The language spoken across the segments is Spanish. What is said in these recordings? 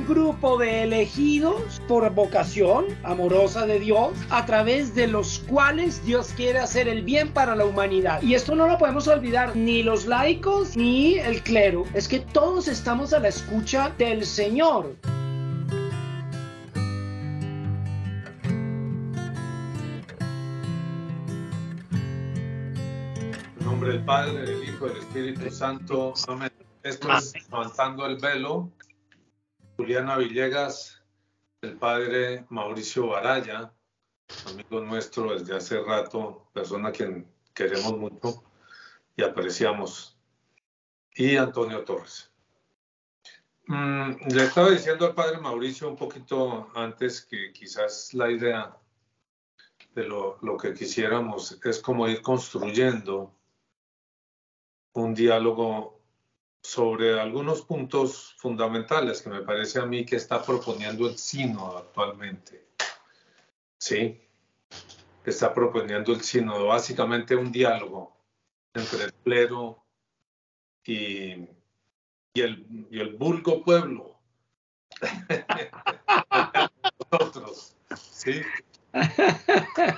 un grupo de elegidos por vocación amorosa de Dios, a través de los cuales Dios quiere hacer el bien para la humanidad. Y esto no lo podemos olvidar, ni los laicos ni el clero. Es que todos estamos a la escucha del Señor. En nombre del Padre, del Hijo y del Espíritu Santo. Amén. Esto es Levantando el Velo. Juliana Villegas, el padre Mauricio Baralla, amigo nuestro desde hace rato, persona a quien queremos mucho y apreciamos, y Antonio Torres. Le estaba diciendo al padre Mauricio un poquito antes que quizás la idea de lo que quisiéramos es como ir construyendo un diálogo sobre algunos puntos fundamentales que me parece a mí que está proponiendo el sínodo actualmente. ¿Sí? Está proponiendo el sínodo básicamente un diálogo entre el clero y el vulgo pueblo. Nosotros, ¿sí?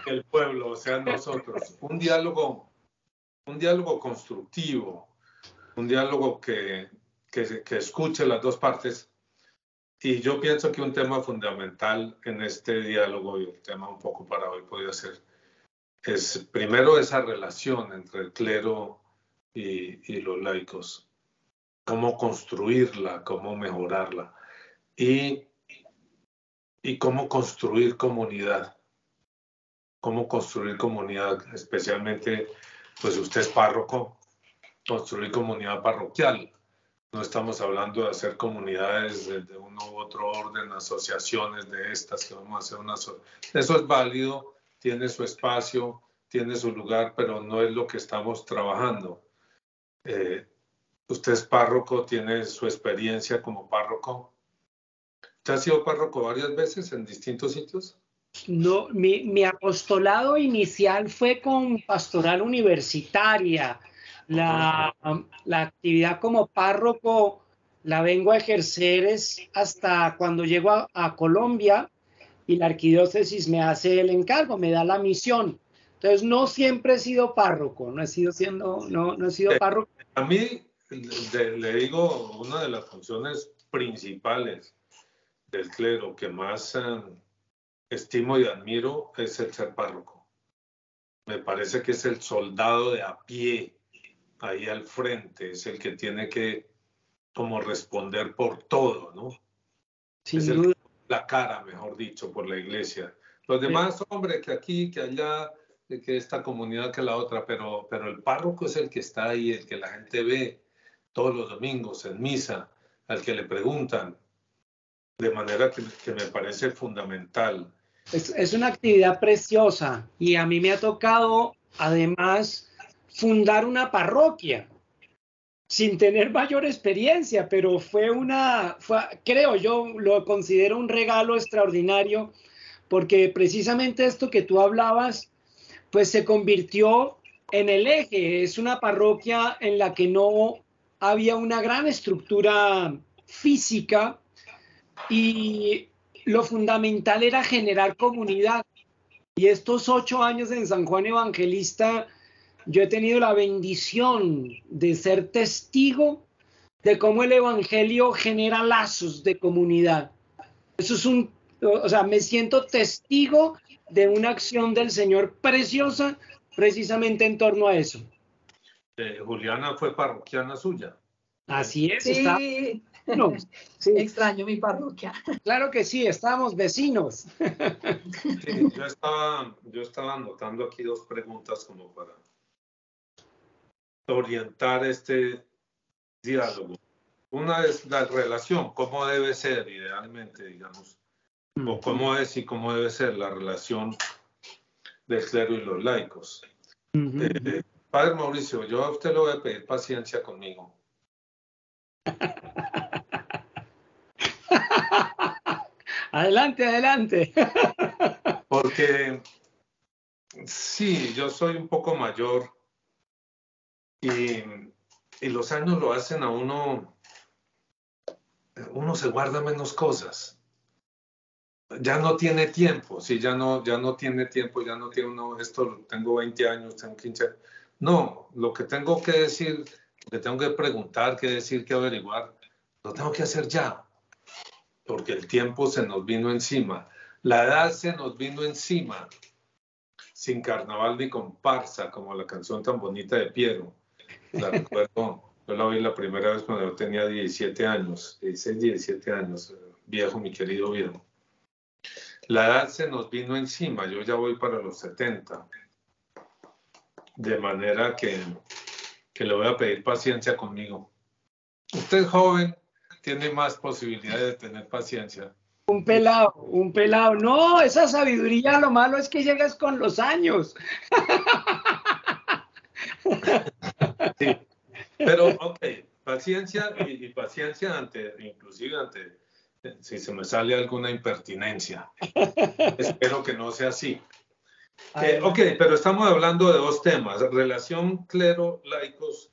El pueblo, o sea, nosotros. Un diálogo constructivo. Un diálogo que escuche las dos partes. Y yo pienso que un tema fundamental en este diálogo, y el tema un poco para hoy podría ser, es primero esa relación entre el clero y los laicos. Cómo construirla, cómo mejorarla. Y cómo construir comunidad. Cómo construir comunidad, especialmente, pues usted es párroco. Construir comunidad parroquial. No estamos hablando de hacer comunidades de uno u otro orden, asociaciones de estas que vamos a hacer una sola. Eso es válido, tiene su espacio, tiene su lugar, pero no es lo que estamos trabajando. Usted es párroco, tiene su experiencia como párroco. ¿Usted ha sido párroco varias veces en distintos sitios? No, mi apostolado inicial fue con pastoral universitaria. La actividad como párroco la vengo a ejercer es hasta cuando llego a Colombia y la arquidiócesis me hace el encargo, me da la misión. Entonces no siempre he sido párroco, no he sido párroco. A mí, le digo, una de las funciones principales del clero que más estimo y admiro es el ser párroco. Me parece que es el soldado de a pie. Ahí al frente, es el que tiene que como responder por todo, ¿no? Es el, la cara, mejor dicho, por la iglesia. Los demás, sí. Hombre, que aquí, que allá, que esta comunidad, que la otra, pero el párroco es el que está ahí, el que la gente ve todos los domingos en misa, al que le preguntan, de manera que me parece fundamental. Es una actividad preciosa y a mí me ha tocado, además, fundar una parroquia sin tener mayor experiencia, pero creo yo, lo considero un regalo extraordinario, porque precisamente esto que tú hablabas, pues se convirtió en el eje. Es una parroquia en la que no había una gran estructura física y lo fundamental era generar comunidad. Y estos 8 años en San Juan Evangelista, yo he tenido la bendición de ser testigo de cómo el Evangelio genera lazos de comunidad. Eso es me siento testigo de una acción del Señor preciosa precisamente en torno a eso. Juliana fue parroquiana suya. Así es. Sí. Sí. Extraño mi parroquia. Claro que sí, estábamos vecinos. Sí, yo estaba anotando aquí 2 preguntas como para orientar este diálogo. Una es la relación, cómo debe ser idealmente, digamos, o cómo es y cómo debe ser la relación del clero y los laicos. Padre Mauricio, yo a usted le voy a pedir paciencia conmigo. Adelante. Porque sí, yo soy un poco mayor. Y los años lo hacen a uno uno se guarda menos cosas. Ya no tiene tiempo, sí, ya no tiene tiempo, ya no tiene uno, esto tengo 20 años, tengo 15 años. No, lo que tengo que decir, que tengo que preguntar, que decir, que averiguar, lo tengo que hacer ya, porque el tiempo se nos vino encima. La edad se nos vino encima, sin carnaval ni comparsa, como la canción tan bonita de Piero. La recuerdo, yo la oí la primera vez cuando yo tenía 17 años, 16, 17 años, viejo, mi querido viejo. La edad se nos vino encima, yo ya voy para los 70. De manera que le voy a pedir paciencia conmigo. Usted es joven, tiene más posibilidades de tener paciencia. Un pelado. No, esa sabiduría, lo malo es que llegas con los años. Sí, pero ok, paciencia y paciencia inclusive ante, si se me sale alguna impertinencia. Espero que no sea así. Ok, pero estamos hablando de dos temas, relación clero-laicos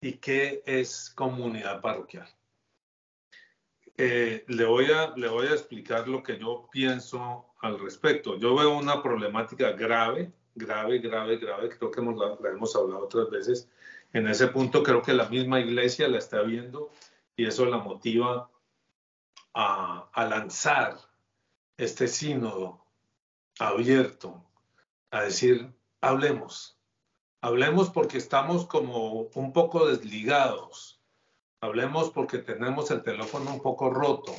y qué es comunidad parroquial. Le voy a explicar lo que yo pienso al respecto. Yo veo una problemática grave, creo que la hemos hablado otras veces. En ese punto creo que la misma iglesia la está viendo y eso la motiva a lanzar este sínodo abierto, a decir, hablemos porque estamos como un poco desligados, hablemos porque tenemos el teléfono un poco roto,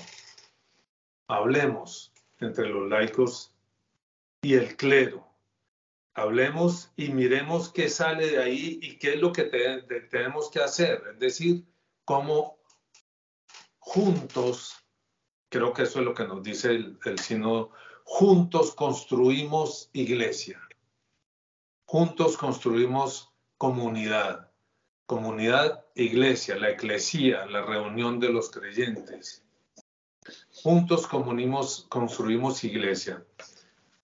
hablemos entre los laicos y el clero, hablemos y miremos qué sale de ahí y qué es lo que tenemos que hacer, es decir, cómo juntos, creo que eso es lo que nos dice el sínodo, juntos construimos iglesia, juntos construimos comunidad, iglesia, la eclesía, la reunión de los creyentes. Juntos construimos iglesia.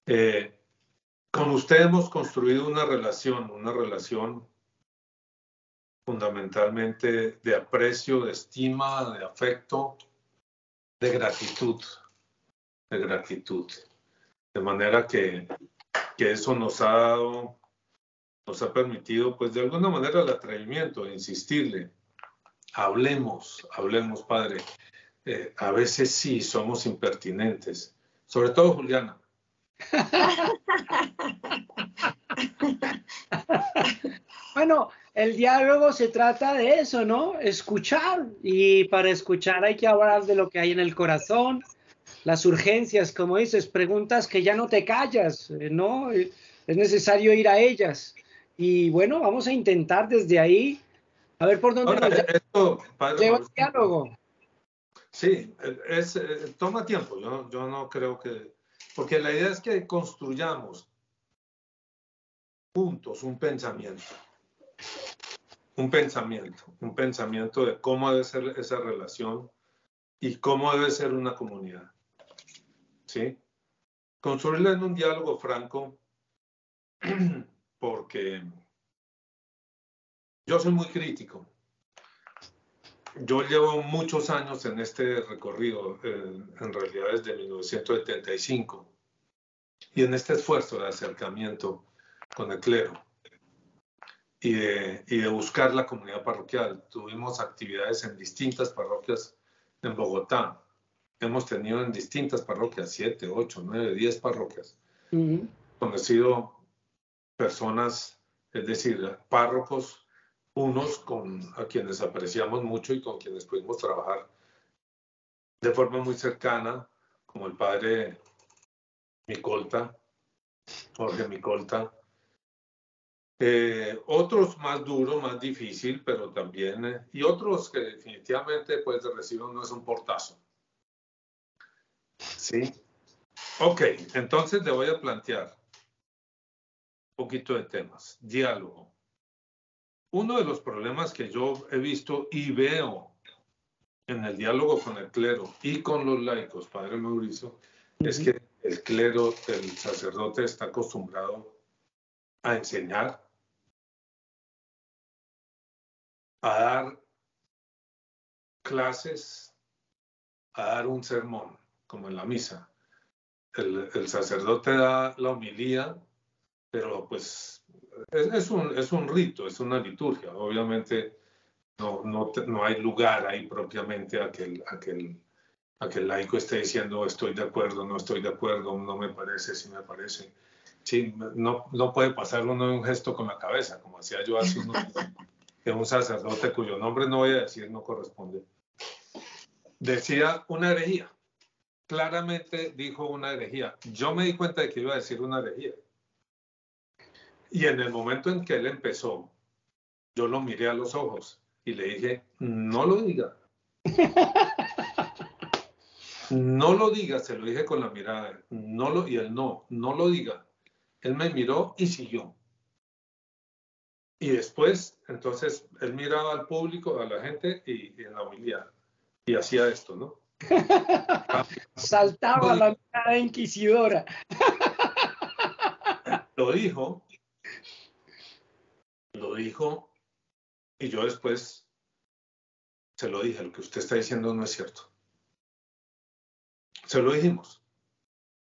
Con usted hemos construido una relación fundamentalmente de aprecio, de estima, de afecto, de gratitud, De manera que eso nos ha permitido, pues de alguna manera, el atrevimiento, insistirle. Hablemos, padre. A veces sí somos impertinentes. Sobre todo Juliana. Bueno, el diálogo se trata de eso, ¿no? Escuchar. Y para escuchar hay que hablar de lo que hay en el corazón. Las urgencias, como dices, preguntas que ya no te callas, ¿no? Es necesario ir a ellas. Y bueno, vamos a intentar desde ahí, a ver por dónde lleva el diálogo. Sí, toma tiempo, yo no creo que... Porque la idea es que construyamos juntos un pensamiento de cómo debe ser esa relación y cómo debe ser una comunidad. ¿Sí? Construirla en un diálogo franco, porque yo soy muy crítico. Yo llevo muchos años en este recorrido, en realidad desde 1975, y en este esfuerzo de acercamiento con el clero y de buscar la comunidad parroquial. Tuvimos actividades en distintas parroquias en Bogotá. Hemos tenido en distintas parroquias, 7, 8, 9, 10 parroquias. Uh-huh. Conocido personas, es decir, párrocos, unos a quienes apreciamos mucho y con quienes pudimos trabajar de forma muy cercana, como el padre Micolta, Jorge Micolta. Otros más duro, más difícil, pero también... y otros que definitivamente pues reciben no es un portazo. Sí. Ok, entonces le voy a plantear un poquito de temas. Diálogo. Uno de los problemas que yo he visto y veo en el diálogo con el clero y con los laicos, padre Mauricio, es que el clero, el sacerdote, está acostumbrado a enseñar, a dar clases, a dar un sermón, como en la misa. El sacerdote da la homilía, pero pues es un rito, es una liturgia. Obviamente no hay lugar ahí propiamente a que el laico esté diciendo estoy de acuerdo, no estoy de acuerdo, no me parece, sí me parece. Sí, no puede pasar uno de un gesto con la cabeza, como hacía yo hace unos años, que un sacerdote cuyo nombre no voy a decir no corresponde. Decía una herejía. Claramente dijo una herejía. Yo me di cuenta de que iba a decir una herejía. Y en el momento en que él empezó, yo lo miré a los ojos y le dije, no lo diga. No lo diga, se lo dije con la mirada. Y él no lo diga. Él me miró y siguió. Y después, entonces, él miraba al público, a la gente y en la humildad. Y hacía esto, ¿no? Saltaba la mirada inquisidora. Lo dijo, y yo después se lo dije, lo que usted está diciendo no es cierto. Se lo dijimos,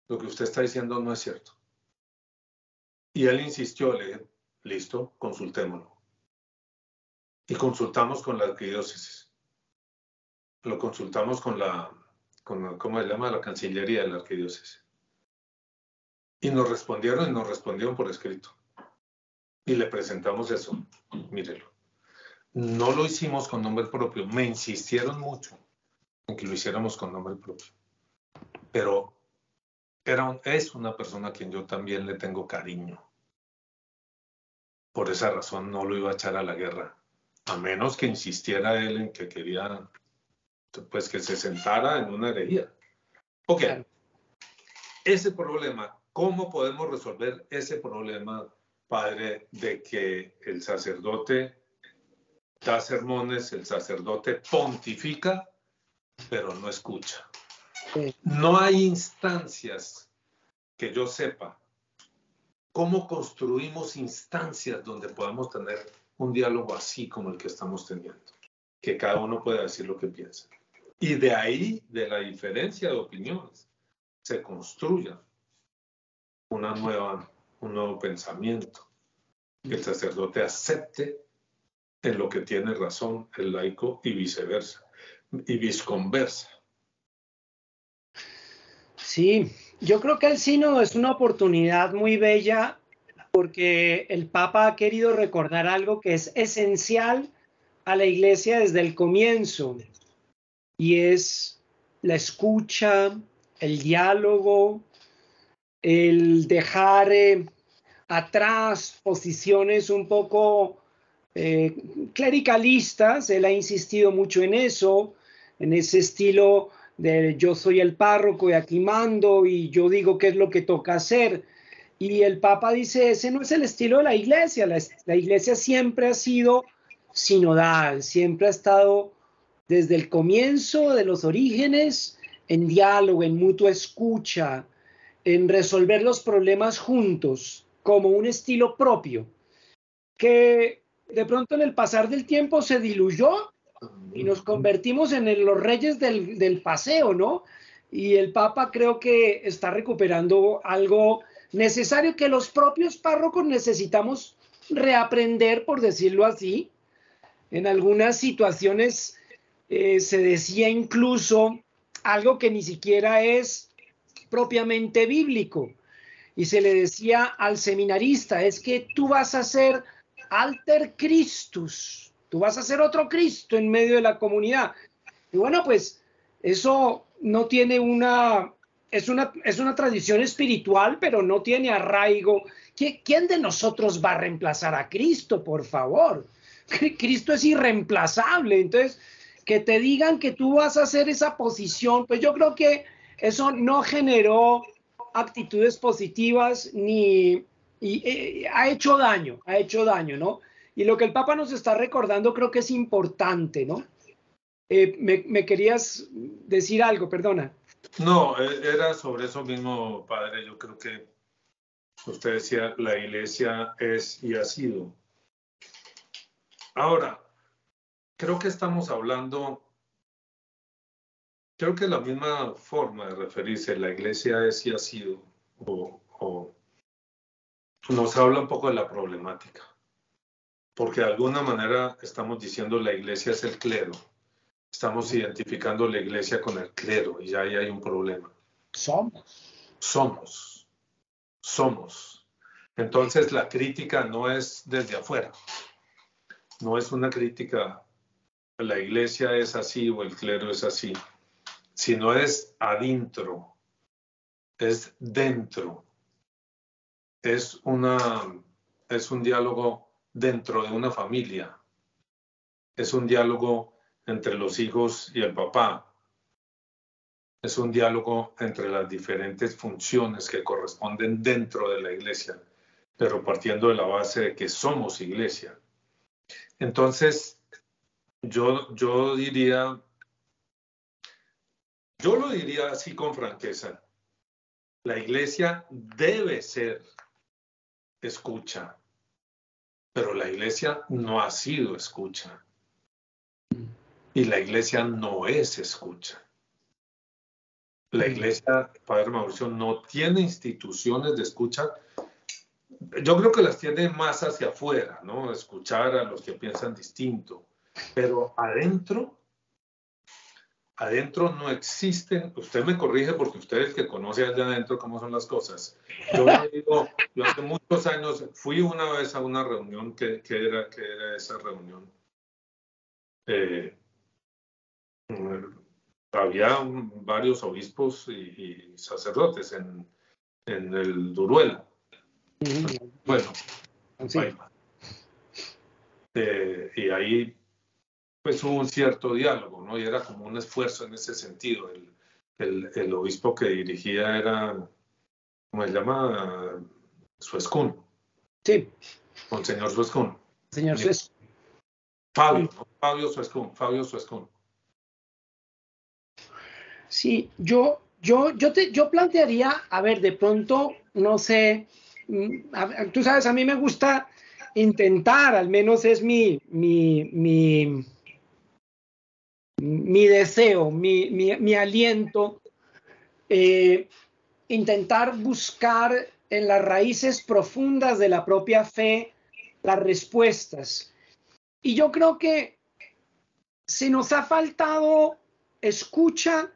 lo que usted está diciendo no es cierto. Y él insistió, le dije, listo, consultémoslo. Y consultamos con la arquidiócesis. Lo consultamos con la ¿cómo se llama? La Cancillería de la Arquidiócesis. Y nos respondieron por escrito. Y le presentamos eso. Mírelo. No lo hicimos con nombre propio. Me insistieron mucho en que lo hiciéramos con nombre propio. Pero es una persona a quien yo también le tengo cariño. Por esa razón no lo iba a echar a la guerra. A menos que insistiera él en que quería... pues que se sentara en una herejía. Ok, ese problema, ¿cómo podemos resolver ese problema, padre, de que el sacerdote da sermones, el sacerdote pontifica, pero no escucha? No hay instancias que yo sepa. ¿Cómo construimos instancias donde podamos tener un diálogo así como el que estamos teniendo? Que cada uno pueda decir lo que piensa. Y de ahí, de la diferencia de opiniones, se construya un nuevo pensamiento. Que el sacerdote acepte en lo que tiene razón el laico y viceversa. Y visconversa. Sí, yo creo que el sínodo es una oportunidad muy bella porque el Papa ha querido recordar algo que es esencial a la Iglesia desde el comienzo. Y es la escucha, el diálogo, el dejar atrás posiciones un poco clericalistas. Él ha insistido mucho en eso, en ese estilo de yo soy el párroco y aquí mando y yo digo qué es lo que toca hacer. Y el Papa dice, ese no es el estilo de la Iglesia. La Iglesia siempre ha sido sinodal, siempre ha estado... desde el comienzo de los orígenes, en diálogo, en mutua escucha, en resolver los problemas juntos, como un estilo propio, que de pronto en el pasar del tiempo se diluyó y nos convertimos en los reyes del paseo, ¿no? Y el Papa creo que está recuperando algo necesario que los propios párrocos necesitamos reaprender, por decirlo así, en algunas situaciones. Se decía incluso algo que ni siquiera es propiamente bíblico. Y se le decía al seminarista, es que tú vas a ser alter Christus, tú vas a ser otro Cristo en medio de la comunidad. Y bueno, pues eso no tiene es una tradición espiritual, pero no tiene arraigo. ¿Quién de nosotros va a reemplazar a Cristo, por favor? Cristo es irreemplazable, entonces... que te digan que tú vas a hacer esa posición, pues yo creo que eso no generó actitudes positivas y ha hecho daño, ¿no? Y lo que el Papa nos está recordando creo que es importante, ¿no? Me querías decir algo, perdona. No, era sobre eso mismo, padre. Yo creo que usted decía, la Iglesia es y ha sido. Ahora, creo que estamos hablando Creo que la misma forma de referirse a la iglesia es y ha sido, o nos habla un poco de la problemática. Porque de alguna manera estamos diciendo la iglesia es el clero. Estamos identificando la iglesia con el clero y ahí hay un problema. Somos. Entonces la crítica no es desde afuera. No es una crítica, la iglesia es así o el clero es así. Sino es adentro, es dentro. Es un diálogo dentro de una familia. Es un diálogo entre los hijos y el papá. Es un diálogo entre las diferentes funciones que corresponden dentro de la iglesia, pero partiendo de la base de que somos iglesia. Entonces, yo lo diría así con franqueza. La iglesia debe ser escucha, pero la iglesia no ha sido escucha. Y la iglesia no es escucha. La iglesia, Padre Mauricio, no tiene instituciones de escucha. Yo creo que las tiene más hacia afuera, ¿no? Escuchar a los que piensan distinto. Pero adentro no existen. Usted me corrige porque usted es el que conoce allá adentro cómo son las cosas. Yo hace muchos años fui una vez a una reunión que era esa reunión. Había varios obispos y sacerdotes en el Duruelo. Bueno, sí. Y ahí pues hubo un cierto diálogo, ¿no? Y era como un esfuerzo en ese sentido. El obispo que dirigía era, ¿cómo se llama? Suescún. Sí. Monseñor Suescún. Señor Suescún. Fabio, ¿no? Fabio Suescún. Sí, yo plantearía, a ver, de pronto, no sé, tú sabes, a mí me gusta intentar, al menos es mi deseo, mi aliento, intentar buscar en las raíces profundas de la propia fe las respuestas. Y yo creo que si nos ha faltado escucha,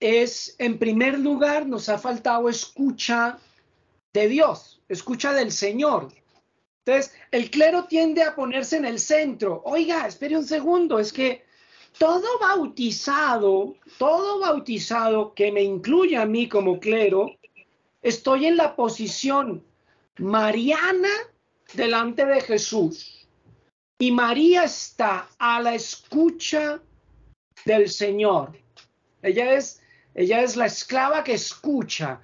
en primer lugar, nos ha faltado escucha de Dios, escucha del Señor. Entonces, el clero tiende a ponerse en el centro. Oiga, espere un segundo, es que todo bautizado que me incluye a mí como clero, estoy en la posición mariana delante de Jesús. Y María está a la escucha del Señor. Ella es la esclava que escucha.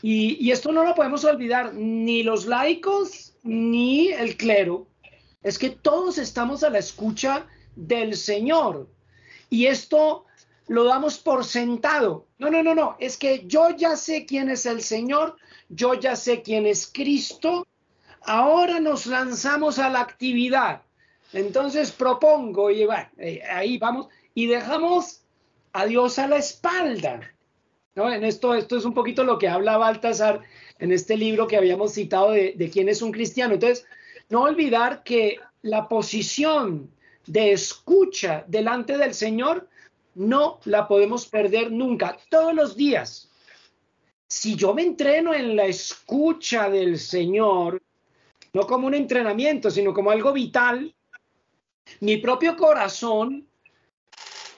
Y esto no lo podemos olvidar, ni los laicos, ni el clero. Es que todos estamos a la escucha del Señor. Y esto lo damos por sentado. No. Es que yo ya sé quién es el Señor. Yo ya sé quién es Cristo. Ahora nos lanzamos a la actividad. Entonces propongo, y bueno, ahí vamos. Y dejamos a Dios a la espalda, ¿no? En esto es un poquito lo que habla Balthasar en este libro que habíamos citado de quién es un cristiano. Entonces, no olvidar que la posición de escucha delante del Señor no la podemos perder nunca, todos los días. Si yo me entreno en la escucha del Señor, no como un entrenamiento, sino como algo vital, mi propio corazón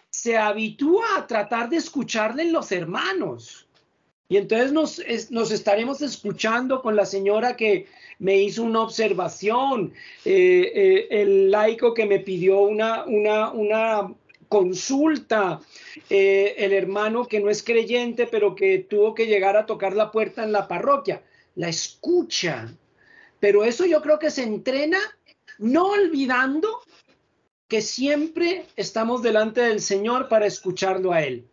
se habitúa a tratar de escucharle en los hermanos. Y entonces nos estaremos escuchando con la señora que me hizo una observación, el laico que me pidió una consulta, el hermano que no es creyente, pero que tuvo que llegar a tocar la puerta en la parroquia. La escucha. Pero eso yo creo que se entrena no olvidando que siempre estamos delante del Señor para escucharlo a Él.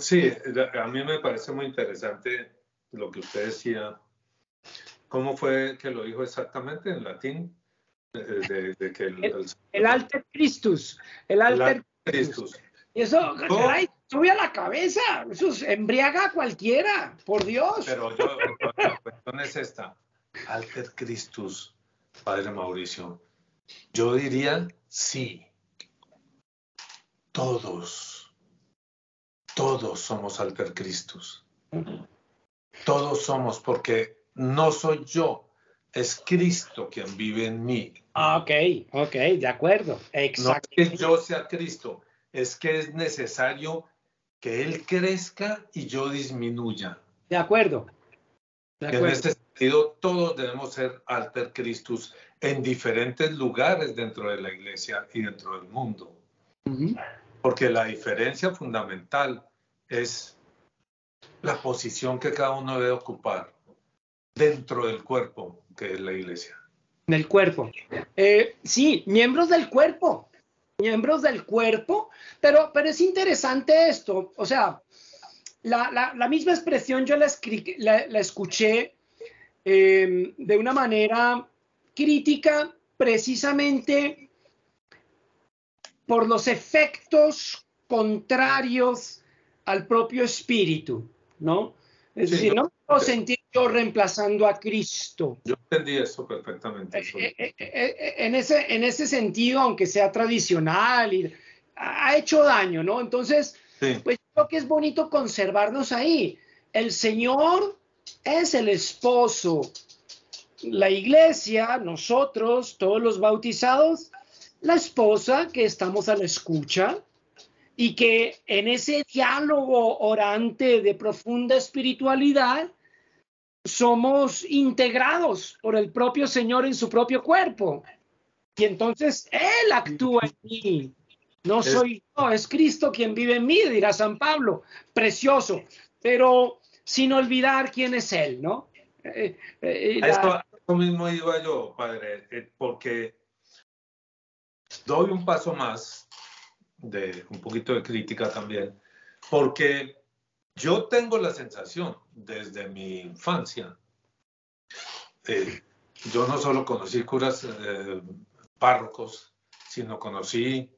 Sí, a mí me parece muy interesante lo que usted decía. ¿Cómo fue que lo dijo exactamente en latín? De que el alter Christus. El alter Christus. Y eso, caray, sube a la cabeza. Eso embriaga a cualquiera, por Dios. Pero yo, la cuestión es esta. Alter Christus, padre Mauricio. Yo diría sí. Todos somos alter Christus. Todos somos, porque no soy yo, es Cristo quien vive en mí. Ok, de acuerdo. Exacto. No es que yo sea Cristo, es que es necesario que Él crezca y yo disminuya. De acuerdo. De acuerdo. En este sentido, todos debemos ser alter Christus en diferentes lugares dentro de la iglesia y dentro del mundo. Porque la diferencia fundamental es la posición que cada uno debe ocupar dentro del cuerpo, que es la iglesia. Del cuerpo. Sí, miembros del cuerpo. Miembros del cuerpo. Pero es interesante esto. O sea, la misma expresión yo la escuché de una manera crítica, precisamente por los efectos contrarios al propio espíritu, ¿no? Es decir, no puedo sentir yo reemplazando a Cristo. Yo entendí eso perfectamente. En ese sentido, aunque sea tradicional, ha hecho daño, ¿no? Entonces, pues creo que es bonito conservarnos ahí. El Señor es el esposo. La iglesia, nosotros, todos los bautizados, la esposa que estamos a la escucha y que en ese diálogo orante de profunda espiritualidad somos integrados por el propio Señor en su propio cuerpo. Y entonces Él actúa en mí. No soy yo, es Cristo quien vive en mí, dirá San Pablo. Precioso, pero sin olvidar quién es Él, ¿no? Esto mismo iba yo, padre, porque doy un paso más, de un poquito de crítica también, porque yo tengo la sensación, desde mi infancia, yo no solo conocí curas, párrocos, sino conocí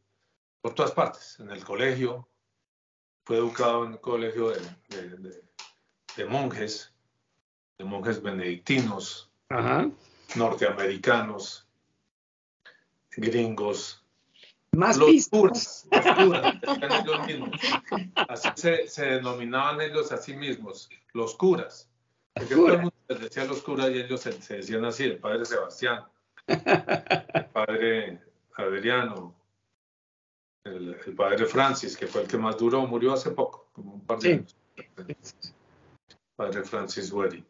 por todas partes, en el colegio, fui educado en el colegio de monjes, benedictinos, ajá, norteamericanos, gringos, más los curas ellos mismos. Así se denominaban ellos a sí mismos, los curas. Porque todo el mundo les decía los curas y ellos se decían así, el padre Sebastián, el padre Adriano, el padre Francis, que fue el que más duró, murió hace poco, como un par de años. Padre Francis Werry,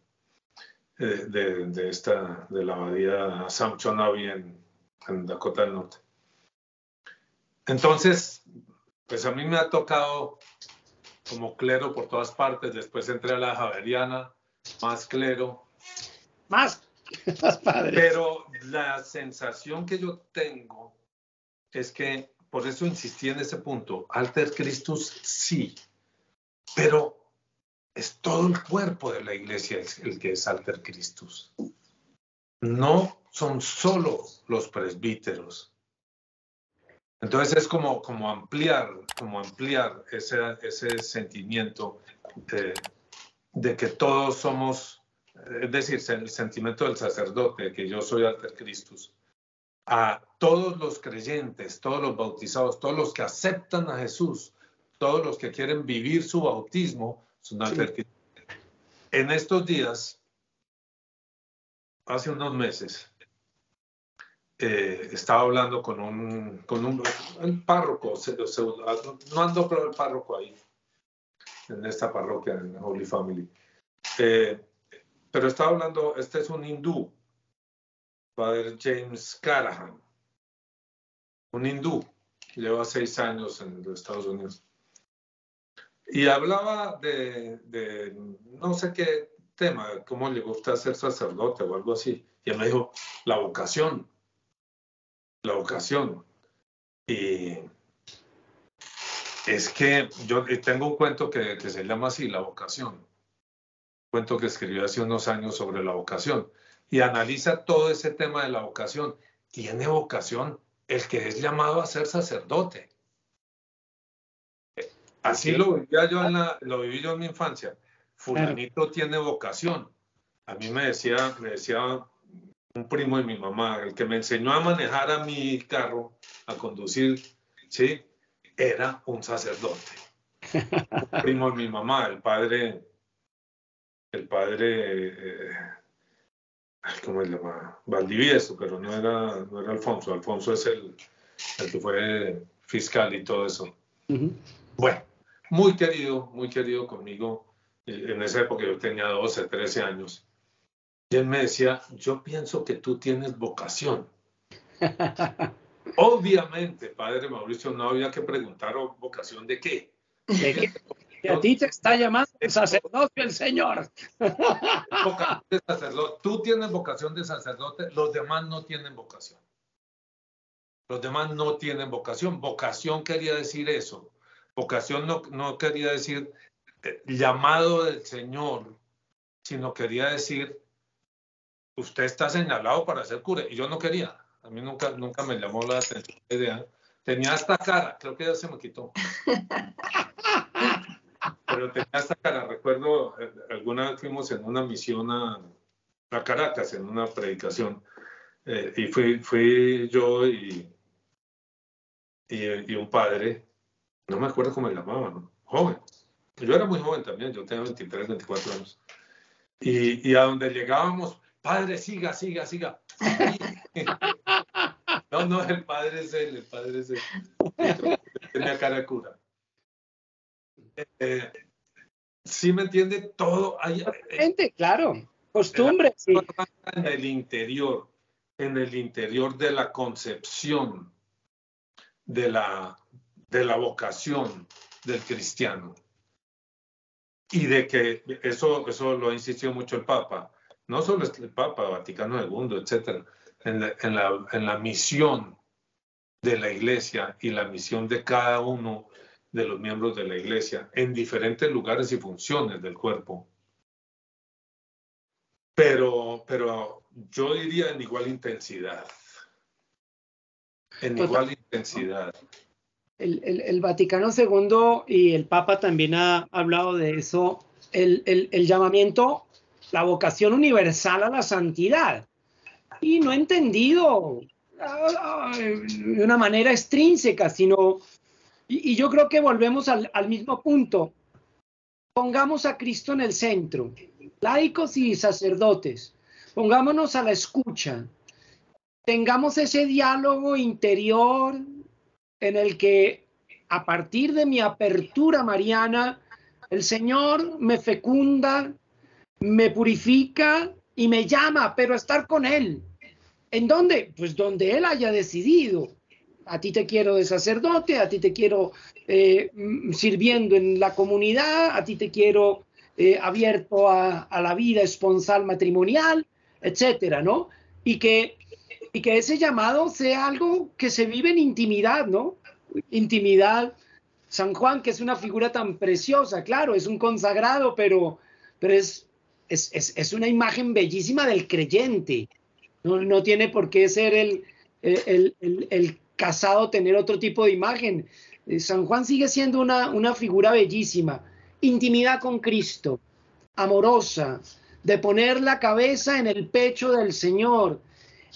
de la abadía Samson Abbey en Dakota del Norte. Entonces, pues a mí me ha tocado como clero por todas partes. Después entré a la Javeriana, más clero. Más padre. Pero la sensación que yo tengo es que, por eso insistí en ese punto, alter Christus sí, pero es todo el cuerpo de la iglesia el que es alter Christus. No son solo los presbíteros. Entonces es como ampliar ese sentimiento de que todos somos, es decir, el sentimiento del sacerdote, que yo soy alter Christus, a todos los creyentes, todos los bautizados, todos los que aceptan a Jesús, todos los que quieren vivir su bautismo, son alter Christus. En estos días, hace unos meses, estaba hablando con un párroco, no han nombrado el párroco ahí, en esta parroquia, en Holy Family. Pero estaba hablando, este es un hindú, padre James Carahan, un hindú, lleva 6 años en los Estados Unidos. Y hablaba de no sé qué tema, cómo le gusta ser sacerdote o algo así. Y él me dijo, la vocación. La vocación. Y es que yo tengo un cuento que se llama así, La vocación. Un cuento que escribí hace unos años sobre la vocación. Y analiza todo ese tema de la vocación. Tiene vocación el que es llamado a ser sacerdote. Así lo vivía yo lo viví yo en mi infancia. Fulanito tiene vocación. A mí me decía un primo de mi mamá, el que me enseñó a manejar a mi carro, a conducir, ¿sí? Era un sacerdote. Un primo de mi mamá, el padre ¿cómo se llama? Valdivieso, pero no era Alfonso. Alfonso es el que fue fiscal y todo eso. Uh-huh. Bueno, muy querido conmigo. En esa época yo tenía 12, 13 años. Y él me decía, yo pienso que tú tienes vocación. Obviamente, padre Mauricio, no había que preguntar vocación de qué. ¿De qué? Que a ti te está llamando el sacerdocio el Señor. Tú tienes vocación de sacerdote, los demás no tienen vocación. Los demás no tienen vocación. Vocación quería decir eso. Vocación no quería decir llamado del Señor, sino quería decir, usted está señalado para ser cura. Y yo no quería. A mí nunca me llamó la atención la idea. Tenía esta cara, creo que ya se me quitó. Pero tenía esta cara. Recuerdo, alguna vez fuimos en una misión a Caracas, en una predicación. Y fui yo y un padre, no me acuerdo cómo le llamaban, ¿no? Joven. Yo era muy joven también, yo tenía 23, 24 años. Y a donde llegábamos, padre, siga. No, el padre es él. Tenía cara de cura. Sí me entiende todo. Gente, claro, costumbre. Sí. En el interior de la concepción de la vocación del cristiano. Y de que eso lo ha insistido mucho el Papa, no solo el Papa, Vaticano II, etcétera, en la misión de la Iglesia y la misión de cada uno de los miembros de la Iglesia en diferentes lugares y funciones del cuerpo. Pero yo diría en igual intensidad. En igual intensidad. El Vaticano II y el Papa también ha hablado de eso. El llamamiento, la vocación universal a la santidad. Y no entendido de una manera extrínseca, sino... Y yo creo que volvemos al mismo punto. Pongamos a Cristo en el centro, laicos y sacerdotes. Pongámonos a la escucha. Tengamos ese diálogo interior en el que, a partir de mi apertura mariana, el Señor me fecunda, me purifica y me llama, pero a estar con Él. ¿En dónde? Pues donde Él haya decidido. A ti te quiero de sacerdote, a ti te quiero sirviendo en la comunidad, a ti te quiero abierto a la vida esponsal matrimonial, etcétera, ¿no? Y que ese llamado sea algo que se vive en intimidad, ¿no? Intimidad. San Juan, que es una figura tan preciosa, claro, es un consagrado, pero es una imagen bellísima del creyente. No tiene por qué ser el casado, tener otro tipo de imagen. San Juan sigue siendo una figura bellísima. Intimidad con Cristo, amorosa, de poner la cabeza en el pecho del Señor,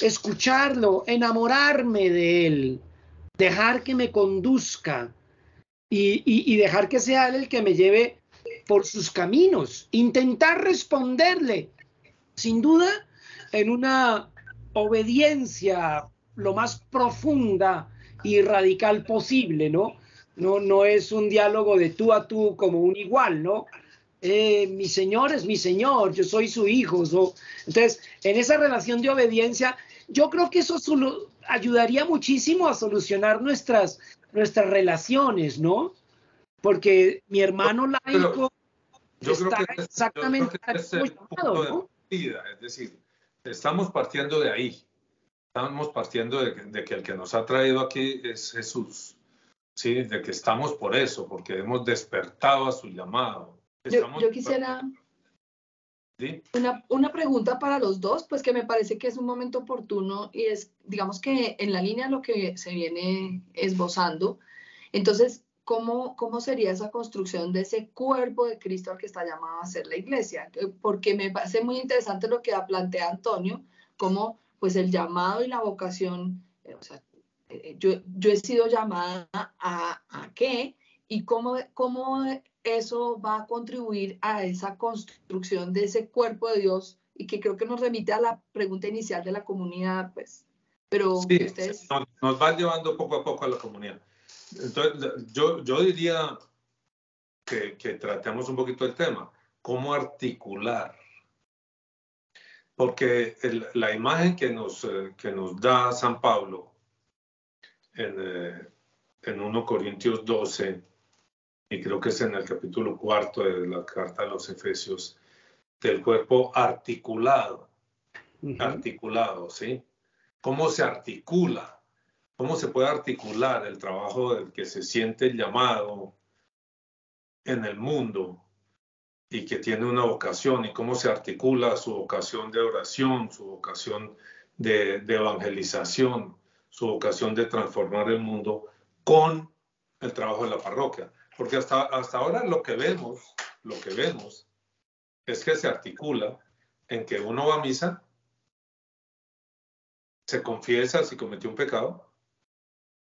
escucharlo, enamorarme de Él, dejar que me conduzca y dejar que sea Él el que me lleve por sus caminos. Intentar responderle, sin duda, en una obediencia lo más profunda y radical posible, ¿no? No es un diálogo de tú a tú como un igual, ¿no? Mi Señor es mi Señor, yo soy su hijo. Entonces, en esa relación de obediencia, yo creo que eso ayudaría muchísimo a solucionar nuestras relaciones, ¿no? Porque mi hermano laico está exactamente acompañado, es decir, estamos partiendo de ahí. Estamos partiendo de que el que nos ha traído aquí es Jesús, ¿sí? De que estamos por eso, porque hemos despertado a su llamado. Yo quisiera ¿sí? una pregunta para los dos, pues que me parece que es un momento oportuno y es, digamos que en la línea lo que se viene esbozando. Entonces, ¿Cómo sería esa construcción de ese cuerpo de Cristo al que está llamada a ser la iglesia? Porque me parece muy interesante lo que plantea Antonio, como pues el llamado y la vocación, o sea, yo he sido llamada a qué, y cómo eso va a contribuir a esa construcción de ese cuerpo de Dios, y que creo que nos remite a la pregunta inicial de la comunidad, pues. Pero sí, ustedes... nos van llevando poco a poco a la comunidad. Entonces, yo diría que tratemos un poquito el tema, cómo articular. Porque la imagen que nos da San Pablo en 1 Corintios 12, y creo que es en el capítulo 4 de la Carta de los Efesios, del cuerpo articulado, articulado, ¿sí? ¿Cómo se articula? ¿Cómo se puede articular el trabajo del que se siente llamado en el mundo y que tiene una vocación? ¿Y cómo se articula su vocación de oración, su vocación de evangelización, su vocación de transformar el mundo con el trabajo de la parroquia? Porque hasta ahora lo que vemos es que se articula en que uno va a misa, se confiesa si cometió un pecado,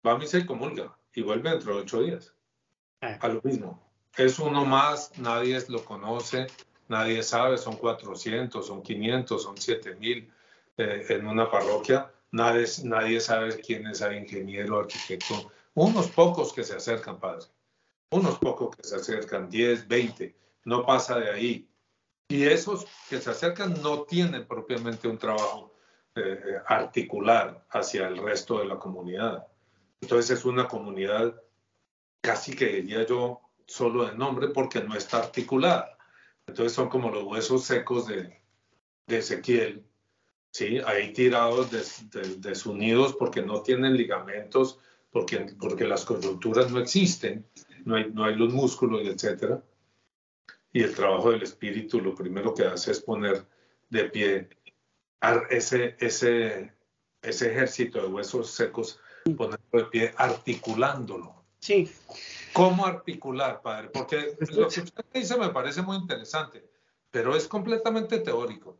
va a misa y comulga, y vuelve dentro de 8 días. A lo mismo. Es uno más, nadie lo conoce, nadie sabe, son 400, son 500, son 7.000 en una parroquia. Nadie sabe quién es el ingeniero, arquitecto. Unos pocos que se acercan, padre. Unos pocos que se acercan, 10, 20, no pasa de ahí. Y esos que se acercan no tienen propiamente un trabajo articular hacia el resto de la comunidad. Entonces es una comunidad, casi que diría yo, solo de nombre, porque no está articulada. Entonces son como los huesos secos de Ezequiel, ¿sí? Ahí tirados desunidos porque no tienen ligamentos, porque las coyunturas no existen, no hay los músculos, etc. Y el trabajo del espíritu lo primero que hace es poner de pie ese ejército de huesos secos, ponerlo de pie, articulándolo. Sí. ¿Cómo articular, padre? Porque lo que usted dice me parece muy interesante, pero es completamente teórico.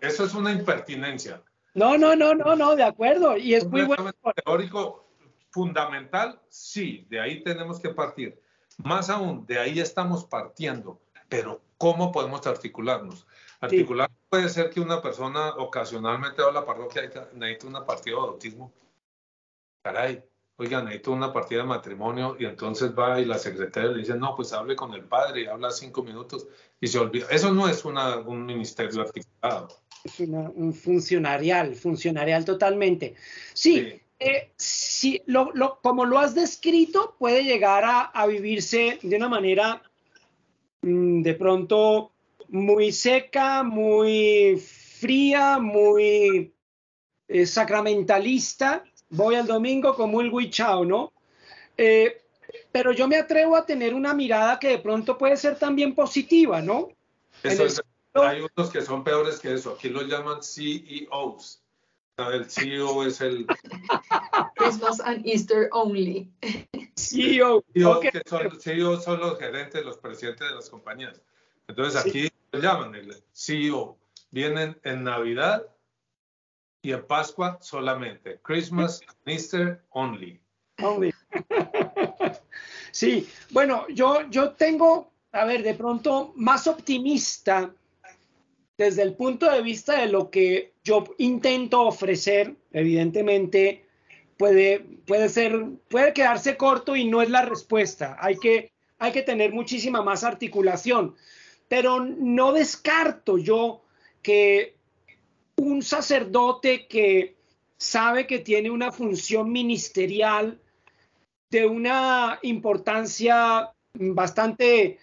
Eso es una impertinencia. No, de acuerdo. Y es muy bueno. Teórico, fundamental, sí, de ahí tenemos que partir. Más aún, de ahí estamos partiendo. Pero, ¿cómo podemos articularnos? Articular sí. Puede ser que una persona ocasionalmente va a la parroquia y necesita una partida de bautismo. Caray, oiga, necesito una partida de matrimonio, y entonces va y la secretaria le dice, no, pues hable con el padre, y habla 5 minutos y se olvida. Eso no es un ministerio articulado. Es un funcionarial totalmente. Sí. Sí, como lo has descrito, puede llegar a vivirse de una manera de pronto muy seca, muy fría, muy sacramentalista. Voy al domingo, comulgo y chao, ¿no? Pero yo me atrevo a tener una mirada que de pronto puede ser también positiva, ¿no? Hay unos que son peores que eso. Aquí los llaman CEOs. El CEO es el... Christmas and Easter only. CEO. Okay. CEOs son los gerentes, los presidentes de las compañías. Entonces aquí Lo llaman el CEO. Vienen en Navidad y en Pascua solamente. Christmas and Easter only. Sí, bueno, yo tengo, a ver, de pronto más optimista desde el punto de vista de lo que yo intento ofrecer. Evidentemente puede quedarse corto y no es la respuesta. Hay que tener muchísima más articulación, pero no descarto yo que un sacerdote que sabe que tiene una función ministerial de una importancia bastante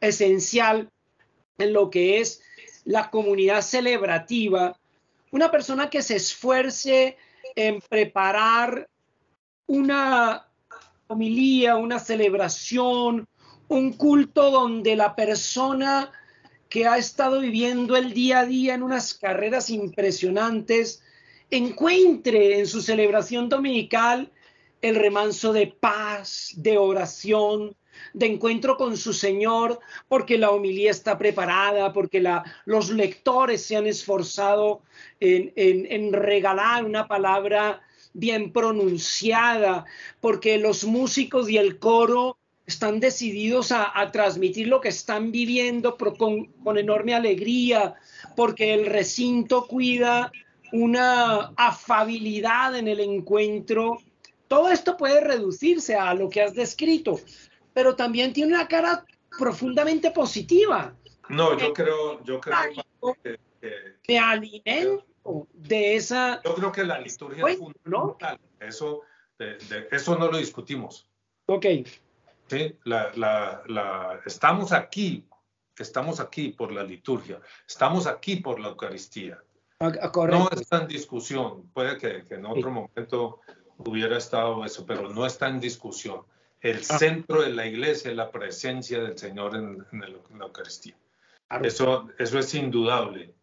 esencial en lo que es la comunidad celebrativa, una persona que se esfuerce en preparar una homilía, una celebración, un culto donde la persona que ha estado viviendo el día a día en unas carreras impresionantes, encuentre en su celebración dominical el remanso de paz, de oración, de encuentro con su Señor, porque la homilía está preparada, porque los lectores se han esforzado en regalar una palabra bien pronunciada, porque los músicos y el coro están decididos a transmitir lo que están viviendo con enorme alegría, porque el recinto cuida una afabilidad en el encuentro. Todo esto puede reducirse a lo que has descrito, pero también tiene una cara profundamente positiva. No, yo creo que alimento de esa... Yo creo que la liturgia es fundamental, ¿no? Eso no lo discutimos. Ok. Sí, estamos aquí por la liturgia, estamos aquí por la Eucaristía. Correcto. No está en discusión, puede que en otro momento hubiera estado eso, pero no está en discusión. El centro de la iglesia es la presencia del Señor en la Eucaristía. Eso es indudable.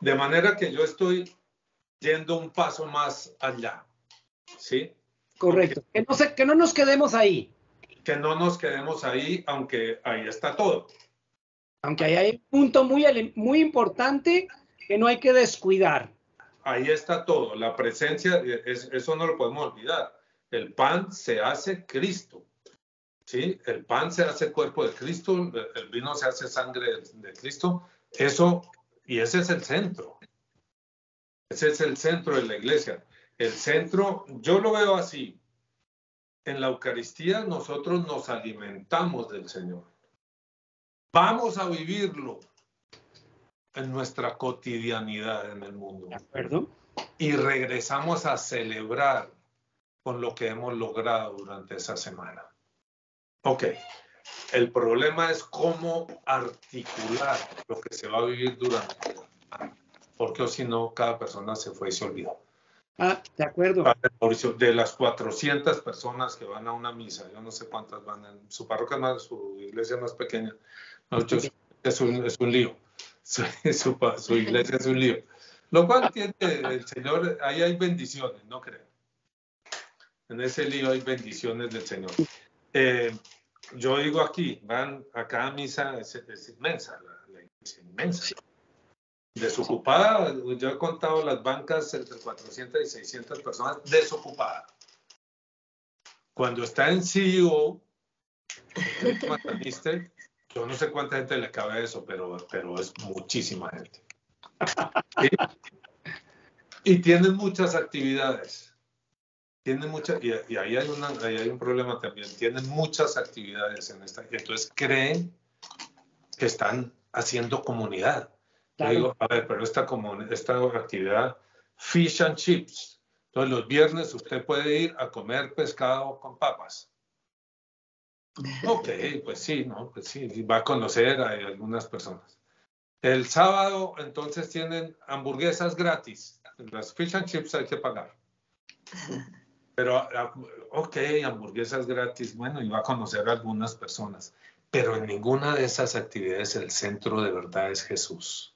De manera que yo estoy yendo un paso más allá. ¿Sí? Correcto. Porque, que no nos quedemos ahí. Que no nos quedemos ahí, aunque ahí está todo. Aunque ahí hay un punto muy importante que no hay que descuidar. Ahí está todo. La presencia, eso no lo podemos olvidar. El pan se hace Cristo, ¿sí? El pan se hace cuerpo de Cristo, el vino se hace sangre de Cristo. Eso, y ese es el centro. Ese es el centro de la iglesia. El centro, yo lo veo así. En la Eucaristía nosotros nos alimentamos del Señor. Vamos a vivirlo en nuestra cotidianidad en el mundo. ¿De acuerdo? Y regresamos a celebrar con lo que hemos logrado durante esa semana. Ok, el problema es cómo articular lo que se va a vivir durante la semana, porque si no, cada persona se fue y se olvidó. Ah, de acuerdo. De las 400 personas que van a una misa, yo no sé cuántas van, en su parroquia más, su iglesia más pequeña, es un lío, su iglesia es un lío. Lo cual tiene el Señor, ahí hay bendiciones, no creo. En ese lío hay bendiciones del Señor. Yo digo aquí, van a cada misa, es inmensa, la iglesia es inmensa. Desocupada, yo he contado las bancas entre 400 y 600 personas desocupadas. Cuando está en CEO, yo no sé cuánta gente le cabe eso, pero es muchísima gente. ¿Sí? Y tienen muchas actividades. Tienen muchas, y ahí hay un problema también, tienen muchas actividades en esta, y entonces creen que están haciendo comunidad. Claro. Yo digo, a ver, pero esta actividad, fish and chips, entonces los viernes usted puede ir a comer pescado con papas. Ok, pues sí, ¿no? Pues sí, va a conocer a algunas personas. El sábado, entonces, tienen hamburguesas gratis. Las fish and chips hay que pagar. Pero, ok, hamburguesas gratis, bueno, y va a conocer a algunas personas. Pero en ninguna de esas actividades el centro de verdad es Jesús.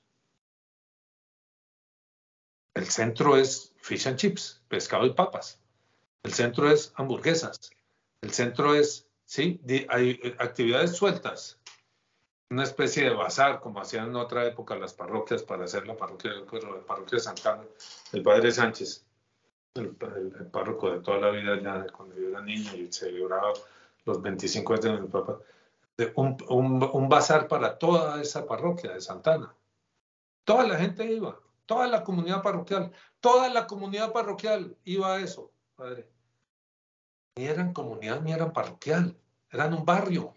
El centro es fish and chips, pescado y papas. El centro es hamburguesas. El centro es, sí, hay actividades sueltas. Una especie de bazar, como hacían en otra época las parroquias para hacer la parroquia de Santana, el Padre Sánchez. El párroco de toda la vida, ya cuando yo era niño y celebraba los 25 años de mi papá, un bazar para toda esa parroquia de Santana. Toda la gente iba, toda la comunidad parroquial iba a eso, padre. Ni eran comunidad ni eran parroquial, eran un barrio.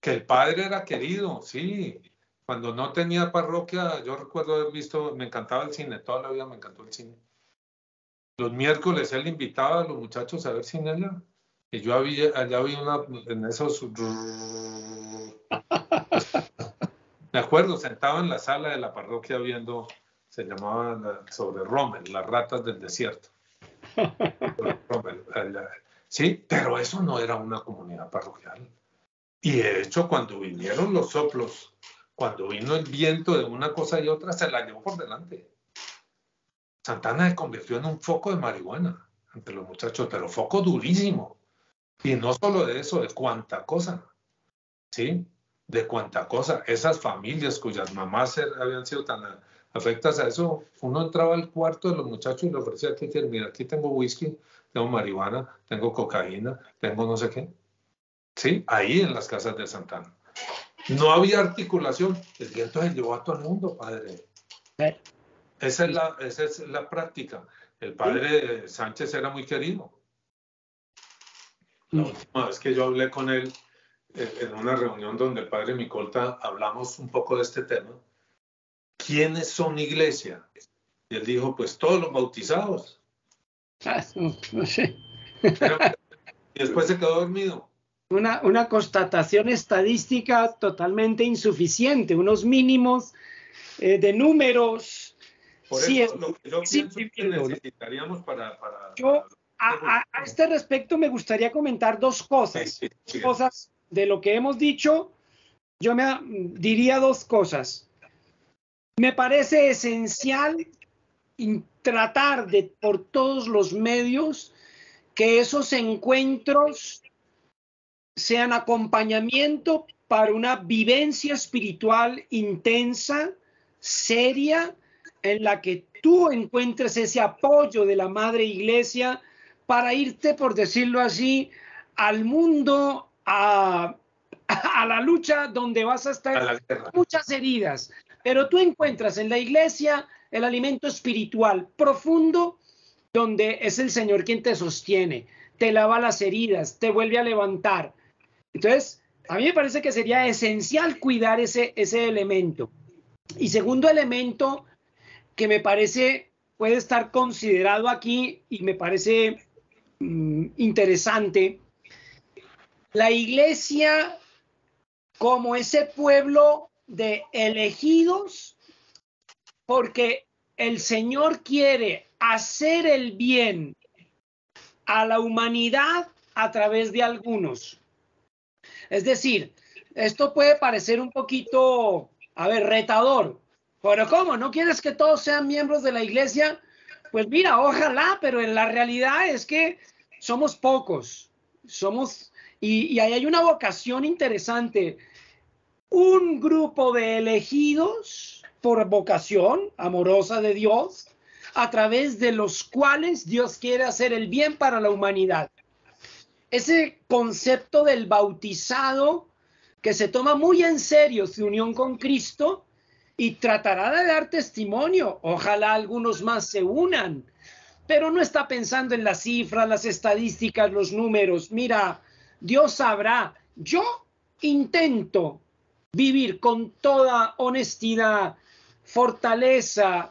Que el padre era querido, sí. Cuando no tenía parroquia, yo recuerdo haber visto, me encantaba el cine, toda la vida me encantó el cine. Los miércoles él invitaba a los muchachos a ver cine allá. Y yo allá había una, en esos... Me acuerdo, sentado en la sala de la parroquia viendo, se llamaba sobre Rommel, las ratas del desierto. Rommel, allá. Sí, pero eso no era una comunidad parroquial. Y de hecho, cuando vinieron los soplos, cuando vino el viento de una cosa y otra, se la llevó por delante. Santana se convirtió en un foco de marihuana. entre los muchachos, pero foco durísimo. Y no solo de eso, de cuánta cosa, ¿sí? De cuánta cosa. Esas familias cuyas mamás habían sido tan afectas a eso, uno entraba al cuarto de los muchachos y le ofrecía, mira, aquí tengo whisky, tengo marihuana, tengo cocaína, tengo no sé qué. ¿Sí? Ahí en las casas de Santana. No había articulación. El viento se llevó a todo el mundo, padre. Esa es la práctica. El padre Sánchez era muy querido. La última vez que yo hablé con él, en una reunión donde el padre Micolta hablamos un poco de este tema, ¿quiénes son iglesia? Y él dijo, pues todos los bautizados. No sé. Pero, y después se quedó dormido. Una constatación estadística totalmente insuficiente, unos mínimos de números. Por eso, sí, lo que yo sí, pienso que necesitaríamos para yo, a este respecto me gustaría comentar dos cosas. Sí, sí, sí. Cosas de lo que hemos dicho, yo me diría dos cosas. Me parece esencial tratar de, por todos los medios, que esos encuentros sean acompañamiento para una vivencia espiritual intensa, seria, en la que tú encuentres ese apoyo de la Madre Iglesia para irte, por decirlo así, al mundo, a la lucha donde vas a estar muchas heridas. Pero tú encuentras en la iglesia el alimento espiritual profundo, donde es el Señor quien te sostiene, te lava las heridas, te vuelve a levantar. Entonces, a mí me parece que sería esencial cuidar ese elemento. Y segundo elemento que me parece puede estar considerado aquí y me parece interesante, la iglesia como ese pueblo de elegidos, porque el Señor quiere hacer el bien a la humanidad a través de algunos. Es decir, esto puede parecer un poquito, retador. Pero ¿cómo? ¿No quieres que todos sean miembros de la iglesia? Pues mira, ojalá, pero en la realidad es que somos pocos. Y ahí hay una vocación interesante. Un grupo de elegidos por vocación amorosa de Dios, a través de los cuales Dios quiere hacer el bien para la humanidad. Ese concepto del bautizado que se toma muy en serio su unión con Cristo y tratará de dar testimonio. Ojalá algunos más se unan, pero no está pensando en las cifras, las estadísticas, los números. Mira, Dios sabrá. Yo intento vivir con toda honestidad, fortaleza,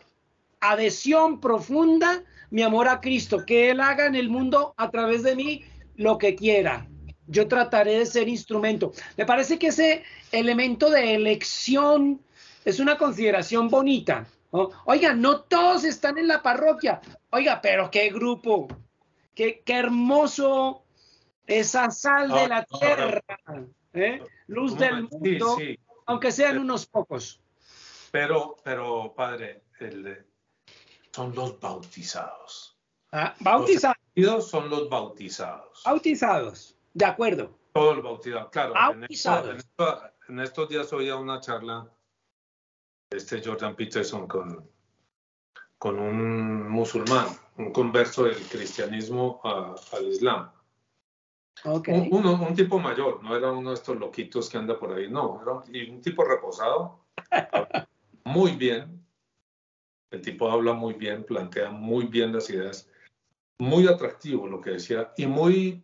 adhesión profunda, mi amor a Cristo, que Él haga en el mundo a través de mí lo que quiera. Yo trataré de ser instrumento. Me parece que ese elemento de elección es una consideración bonita, ¿no? Oiga, no todos están en la parroquia. Oiga, pero qué grupo, qué hermoso esa sal de la tierra, ¿eh? Luz del mundo, sí, sí. Aunque sean unos pocos. Pero padre, son los bautizados. Ah, bautizados son los bautizados. Bautizados, de acuerdo. Todos los bautizados, claro. Bautizados. En estos días oía una charla de Jordan Peterson con un musulmán, un converso del cristianismo al Islam. Okay. Un tipo mayor, no era uno de estos loquitos que anda por ahí, no. Y un tipo reposado, muy bien. El tipo habla muy bien, plantea muy bien las ideas. Muy atractivo lo que decía y muy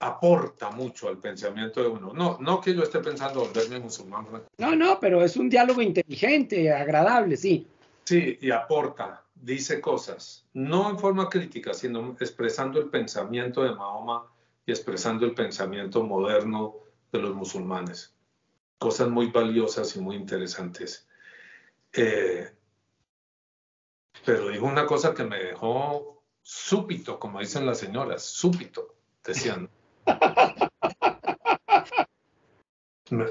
aporta mucho al pensamiento de uno. No que yo esté pensando volverme musulmán. No, pero es un diálogo inteligente, agradable, sí. Sí, y aporta, dice cosas, no en forma crítica, sino expresando el pensamiento de Mahoma y expresando el pensamiento moderno de los musulmanes. Cosas muy valiosas y muy interesantes. Pero dijo una cosa que me dejó súbito, como dicen las señoras, súbito, decían.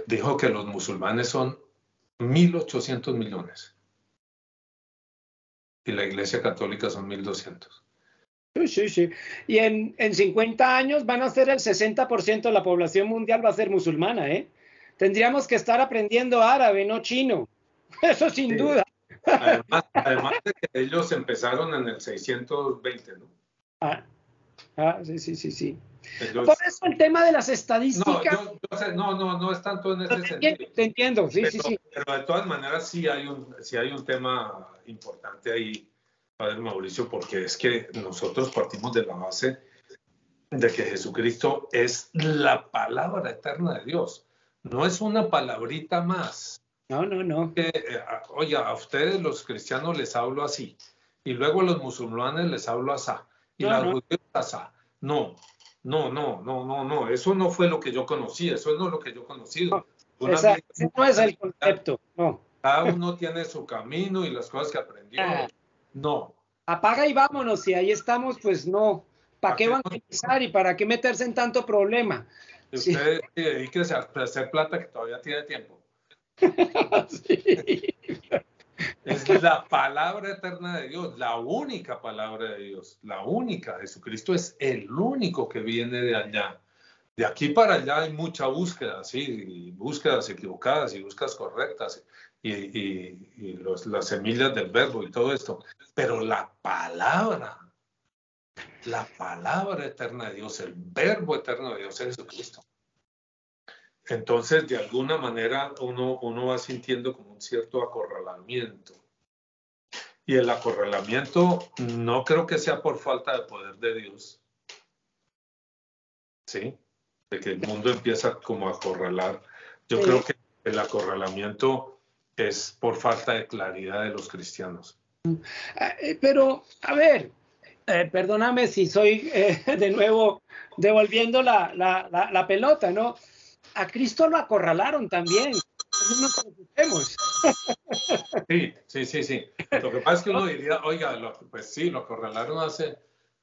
Dijo que los musulmanes son 1.800 millones. Y la Iglesia Católica son 1.200. Sí. Y en 50 años van a ser el 60% de la población mundial va a ser musulmana, ¿eh? Tendríamos que estar aprendiendo árabe, no chino. Eso sin duda. Además de que ellos empezaron en el 620, ¿no? Sí. Entonces, por eso el tema de las estadísticas. No es tanto en ese sentido. Te entiendo, sí. Pero de todas maneras sí hay un tema importante ahí, padre Mauricio, porque es que nosotros partimos de la base de que Jesucristo es la palabra eterna de Dios. No es una palabrita más. No. Oye, a ustedes los cristianos les hablo así, y luego a los musulmanes les hablo asá, y a los judíos asá. No. Eso no fue lo que yo conocí, eso no es lo que yo he conocido. Ese no es el concepto. No. Cada uno tiene su camino y las cosas que aprendió. No. Apaga y vámonos, si ahí estamos, pues no. ¿Para qué evangelizar y para qué meterse en tanto problema? Usted hay que hacer plata, que todavía tiene tiempo. Sí. Es la palabra eterna de Dios, la única palabra de Dios, la única. Jesucristo es el único que viene de allá. De aquí para allá hay mucha búsqueda, sí, búsquedas equivocadas y búsquedas correctas, y las semillas del verbo y todo esto. Pero la palabra eterna de Dios, el verbo eterno de Dios es Jesucristo. Entonces, de alguna manera, uno va sintiendo como un cierto acorralamiento. Y el acorralamiento no creo que sea por falta de poder de Dios. ¿Sí? De que el mundo empieza como a acorralar. Yo creo que el acorralamiento es por falta de claridad de los cristianos. Pero, a ver, perdóname si soy de nuevo devolviendo la pelota, ¿no? A Cristo lo acorralaron también. No nos confundemos. Sí. Lo que pasa es que uno diría, oiga, pues sí, lo acorralaron hace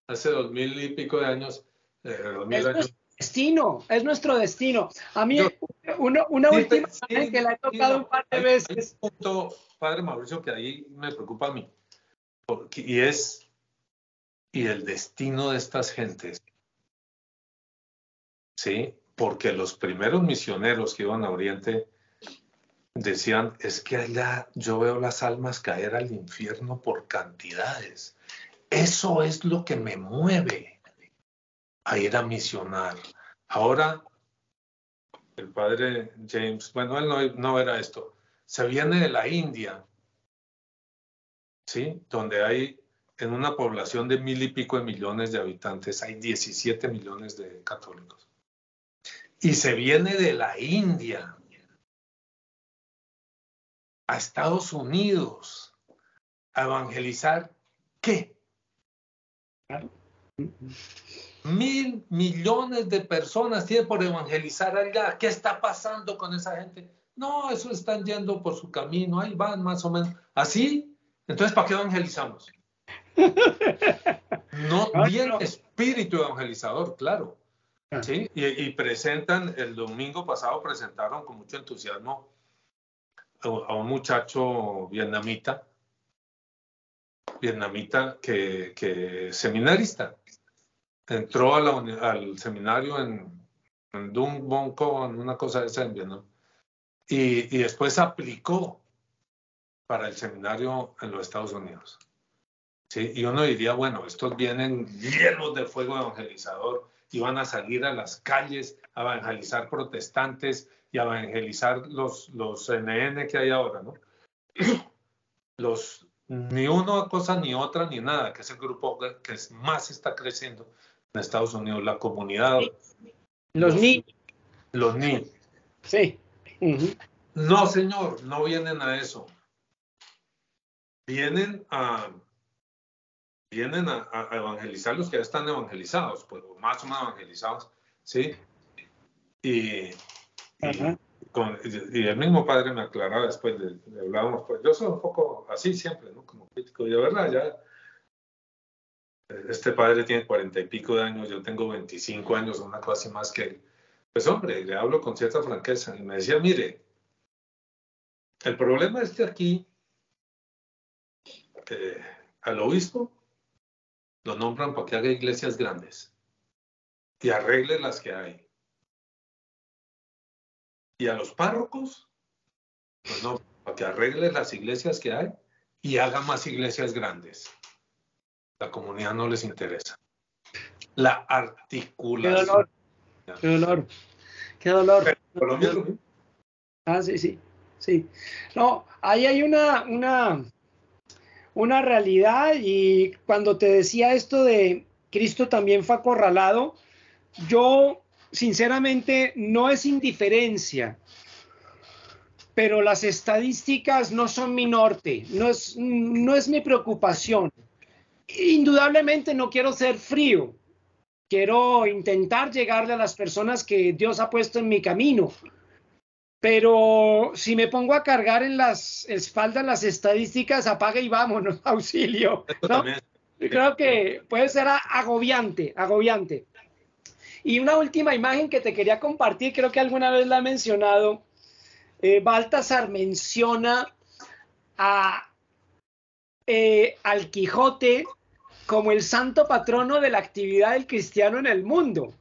2000 y pico de años. 2000 años. Es nuestro destino. A mí, que la he tocado un par de veces. Hay un punto, padre Mauricio, que ahí me preocupa a mí. Y el destino de estas gentes. ¿Sí? Porque los primeros misioneros que iban a Oriente decían, es que allá yo veo las almas caer al infierno por cantidades. Eso es lo que me mueve a ir a misionar. Ahora, el padre James, bueno, él no era esto, se viene de la India, ¿sí? Donde hay, en una población de 1,000 y pico de millones de habitantes, hay 17 millones de católicos. Y se viene de la India a Estados Unidos a evangelizar, ¿qué? 1,000 millones de personas tiene por evangelizar allá. ¿Qué está pasando con esa gente? No, eso están yendo por su camino, ahí van más o menos. ¿Así? Entonces, ¿para qué evangelizamos? No tiene espíritu evangelizador, claro. Sí, y presentan, el domingo pasado presentaron con mucho entusiasmo a un muchacho vietnamita que seminarista. Entró al seminario en Dung Bon Con, una cosa esa en Vietnam, y después aplicó para el seminario en los Estados Unidos. ¿Sí? Y uno diría, bueno, estos vienen llenos de fuego evangelizador, iban a salir a las calles a evangelizar protestantes y a evangelizar los NN que hay ahora, ¿no? Ni una cosa, ni otra, ni nada, que es el grupo que más está creciendo en Estados Unidos, la comunidad. Los niños. Sí. Uh-huh. No, señor, no vienen a eso. Vienen a evangelizar los que ya están evangelizados, pues más o menos evangelizados, ¿sí? Y el mismo padre me aclaraba después, le hablábamos, pues yo soy un poco así siempre, ¿no? Como crítico, y de verdad, ya este padre tiene 40 y pico de años, yo tengo 25 años, una cosa así más que él. Pues hombre, le hablo con cierta franqueza, y me decía, mire, el problema es que aquí, al obispo, Lo nombran para que haga iglesias grandes y arregle las que hay. Y a los párrocos los nombran para que arregle las iglesias que hay y haga más iglesias grandes. La comunidad no les interesa. La articulación. Qué dolor. Pero, sí. No, ahí hay una realidad, y cuando te decía esto de Cristo también fue acorralado, yo sinceramente no es indiferencia, pero las estadísticas no son mi norte, no es mi preocupación. Indudablemente no quiero ser frío, quiero intentar llegarle a las personas que Dios ha puesto en mi camino. Pero si me pongo a cargar en las espaldas las estadísticas, apaga y vámonos, auxilio, ¿no? Creo que puede ser agobiante. Y una última imagen que te quería compartir, creo que alguna vez la he mencionado. Balthasar menciona al Quijote como el santo patrono de la actividad del cristiano en el mundo.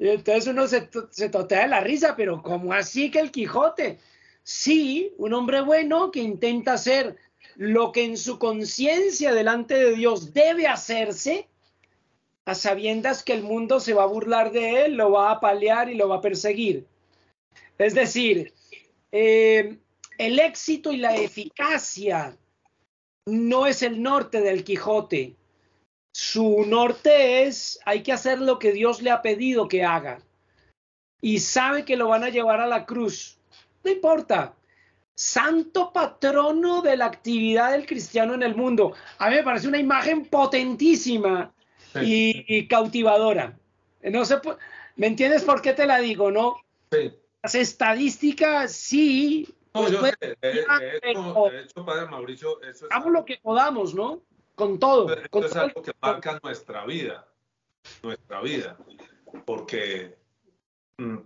Entonces uno se totea de la risa, pero ¿cómo así que el Quijote? Sí, un hombre bueno que intenta hacer lo que en su conciencia delante de Dios debe hacerse, a sabiendas que el mundo se va a burlar de él, lo va a apalear y lo va a perseguir. Es decir, el éxito y la eficacia no es el norte del Quijote. Su norte es, hay que hacer lo que Dios le ha pedido que haga. Y sabe que lo van a llevar a la cruz. No importa. Santo patrono de la actividad del cristiano en el mundo. A mí me parece una imagen potentísima y cautivadora. No sé, ¿me entiendes por qué te la digo, no? Sí. Las estadísticas, sí. No, pues yo sé. De hecho, padre Mauricio, eso es... Hagamos lo que podamos, ¿no? Con todo. Esto es algo que marca nuestra vida, porque